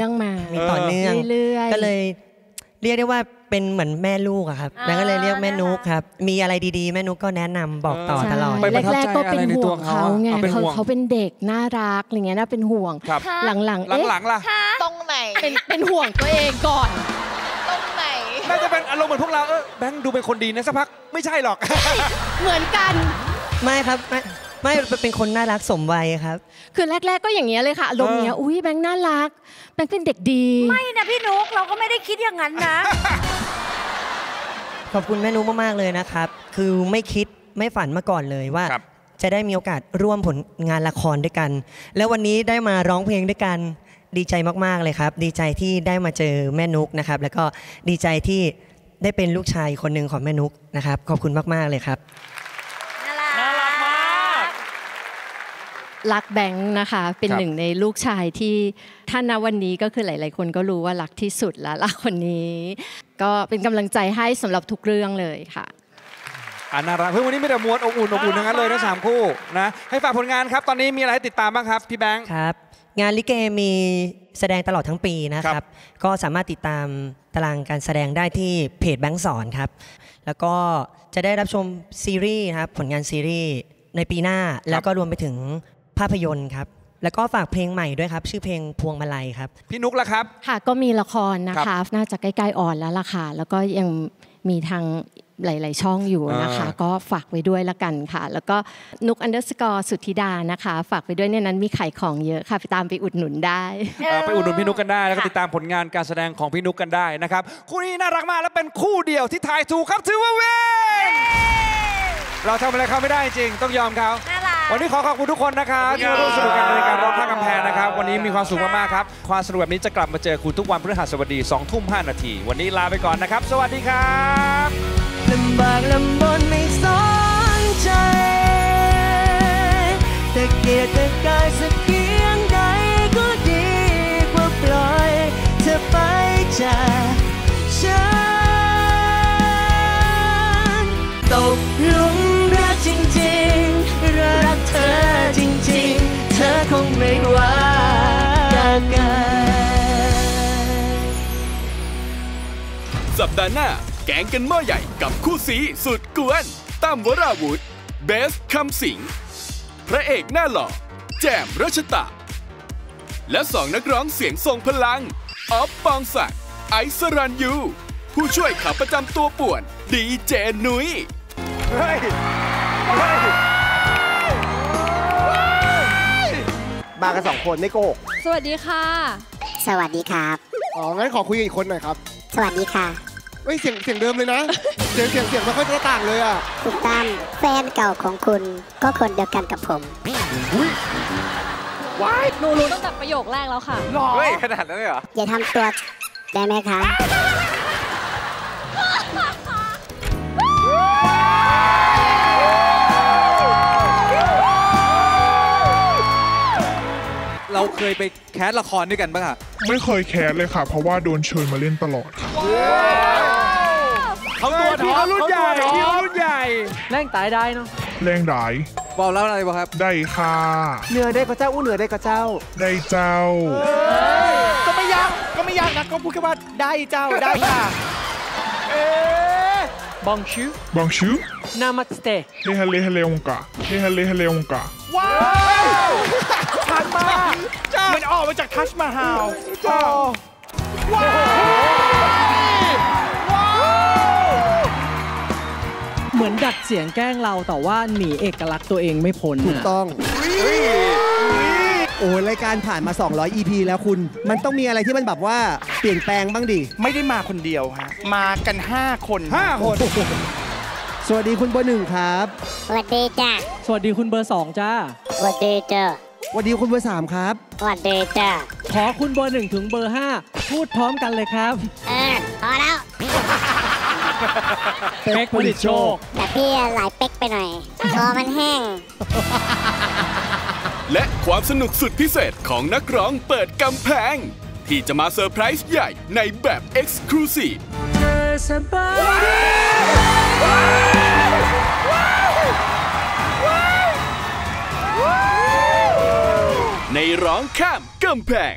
งมามีต่อเนื่องเรื่อยๆก็เลยเรียกได้ว่าเป็นเหมือนแม่ลูกอะครับแล้วก็เลยเรียกแม่นุกครับมีอะไรดีๆแม่นุกก็แนะนำบอกต่อตลอดแรกๆก็เป็นห่วงเขาไงเขาเป็นเด็กน่ารักอะไรเงี้ยน่าเป็นห่วงหลังล่ะตรงไหนเป็นห่วงตัวเองก่อนตรงไหนน่าจะเป็นอารมณ์เหมือนพวกเราแบงค์ดูเป็นคนดีนะสักพักไม่ใช่หรอกเหมือนกันไม่ครับไม่เป็นคนน่ารักสมวัยครับคือแรกๆก็อย่างเงี้ยเลยค่ะอารมณ์เนี้ยอุ้ยแบงค์น่ารักแบงค์เป็นเด็กดีไม่นะพี่นุ๊กเราก็ไม่ได้คิดอย่างนั้นนะขอบคุณแม่นุ๊กมากๆเลยนะครับคือไม่คิดไม่ฝันมาก่อนเลยว่าจะได้มีโอกาสร่วมผลงานละครด้วยกันแล้ววันนี้ได้มาร้องเพลงด้วยกันดีใจมากๆเลยครับดีใจที่ได้มาเจอแม่นุ๊กนะครับแล้วก็ดีใจที่ได้เป็นลูกชายคนหนึ่งของแม่นุ๊กนะครับขอบคุณมากๆเลยครับรักแบงค์นะคะเป็นหนึ่งในลูกชายที่ท่านณวันนี้ก็คือหลายๆคนก็รู้ว่ารักที่สุดแล้วรักคนนี้ก็เป็นกำลังใจให้สำหรับทุกเรื่องเลยค่ะน่ารักเพื่อนวันนี้ไม่แต่มวลอบอุ่นทั้งนั้นเลยทั้ง3คู่นะให้ฝากผลงานครับตอนนี้มีอะไรให้ติดตามบ้างครับพี่แบงค์ครับงานลิเกมีแสดงตลอดทั้งปีนะครับก็สามารถติดตามตารางการแสดงได้ที่เพจแบงค์สอนครับแล้วก็จะได้รับชมซีรีส์ครับผลงานซีรีส์ในปีหน้าแล้วก็รวมไปถึง ภาพยนตร์ครับแล้วก็ฝากเพลงใหม่ด้วยครับชื่อเพลงพวงมาลัยครับพี่นุ๊กล่ะครับค่ะก็มีละครนะคะน่าจะใกล้ๆออนแล้วล่ะค่ะแล้วก็ยังมีทางหลายๆช่องอยู่นะคะก็ฝากไว้ด้วยละกันค่ะแล้วก็นุ๊ก _ สุทธิดานะคะฝากไปด้วยในนั้นมีขายของเยอะค่ะไปตามไปอุดหนุนได้ไปอุดหนุนพี่นุ๊กกันได้แล้วก็ติดตามผลงานการแสดงของพี่นุ๊กกันได้นะครับคู่นี้น่ารักมากและเป็นคู่เดียวที่ทายถูกครับถือว่าเว้นเราทำอะไรเขาไม่ได้จริงต้องยอมเขาวันนี้ขอขอบคุณทุกคนนะครับที่ร่วมสนุกกันในการร้องข้ามกำแพงนะครับวันนี้มีความสุขมากๆครับความสนุกแบบนี้จะกลับมาเจอคุณทุกวันพฤหัสบดี 20:05 นาทีวันนี้ลาไปก่อนนะครับสวัสดีครับลำบากลำบนไม่สนใจแต่เกียรติกายสักเพียงใดก็ดีกว่าปล่อยเธอไปจากฉันตกหลุมรักจริงๆรักเธอจริงๆเธอคงไม่ว่ากันสัปดาห์หน้าแกงกันหม้อใหญ่กับคู่สีสุดกวนตั้มวราวุธเบสคำสิงพระเอกหน้าหล่อแจมรัชตะและสองนักร้องเสียงทรงพลังออฟปองศักดิ์ไอซ์สรัญยูผู้ช่วยขาประจำตัวป่วนดีเจนุ้ยมากันสองคนไม่โกหกสวัสดีค่ะสวัสดีครับอ๋องั้นขอคุยกับอีกคนหน่อยครับสวัสดีค่ะเฮ้ยเสียงเดิมเลยนะเสียงไม่ค่อยจะต่างเลยอ่ะถูกต้องแฟนเก่าของคุณก็คนเดียวกันกับผมว้ายหนูรู้ตั้งแต่ประโยคแรกแล้วค่ะหล่อเฮ้ยขนาดนั้นเลยเหรออย่าทำตัวได้ไหมคะเราเคยไปแคสละครด้วยกันป่ะค่ะไม่เคยแคสเลยค่ะเพราะว่าโดนเชิญมาเล่นตลอดเขาตัวทองรุ่นใหญ่แรงตายได้เนาะแรงได้บอกแล้วอะไรบอกครับได้ค่ะเหนือได้ก็เจ้าอู้เหนือได้ก็เจ้าได้เจ้าก็ไม่ยากนะก็พูดแค่ว่าได้เจ้าได้ค่ะเอ๊บองชูนามัสเตเฮฮาเลฮาเลองกะเฮฮาเลฮาเลองกะว้าวทันมากมันออกมาจากทัชมาฮาลว้าวเหมือนดัดเสียงแกล้งเราแต่ว่าหนีเอกลักษณ์ตัวเองไม่พ้นถูกต้องโอ้รายการผ่านมา200 EP แล้วคุณมันต้องมีอะไรที่มันแบบว่าเปลี่ยนแปลงบ้างดิไม่ได้มาคนเดียวฮะมากัน5 คนสวัสดีคุณเบอร์ 1ครับสวัสดีจ้าสวัสดีคุณเบอร์ 2จ้าสวัสดีจ้าสวัสดีคุณเบอร์ 3ครับสวัสดีจ้าขอคุณเบอร์ 1ถึงเบอร์ 5พูดพร้อมกันเลยครับพอแล้วเป๊กผลิตโชคแต่พี่หลายเป๊กไปหน่อยคอมันแห้งและความสนุกสุดพิเศษของนักร้องเปิดกำแพงที่จะมาเซอร์ไพรส์ใหญ่ในแบบ Exclusive ในร้องข้ามกำแพง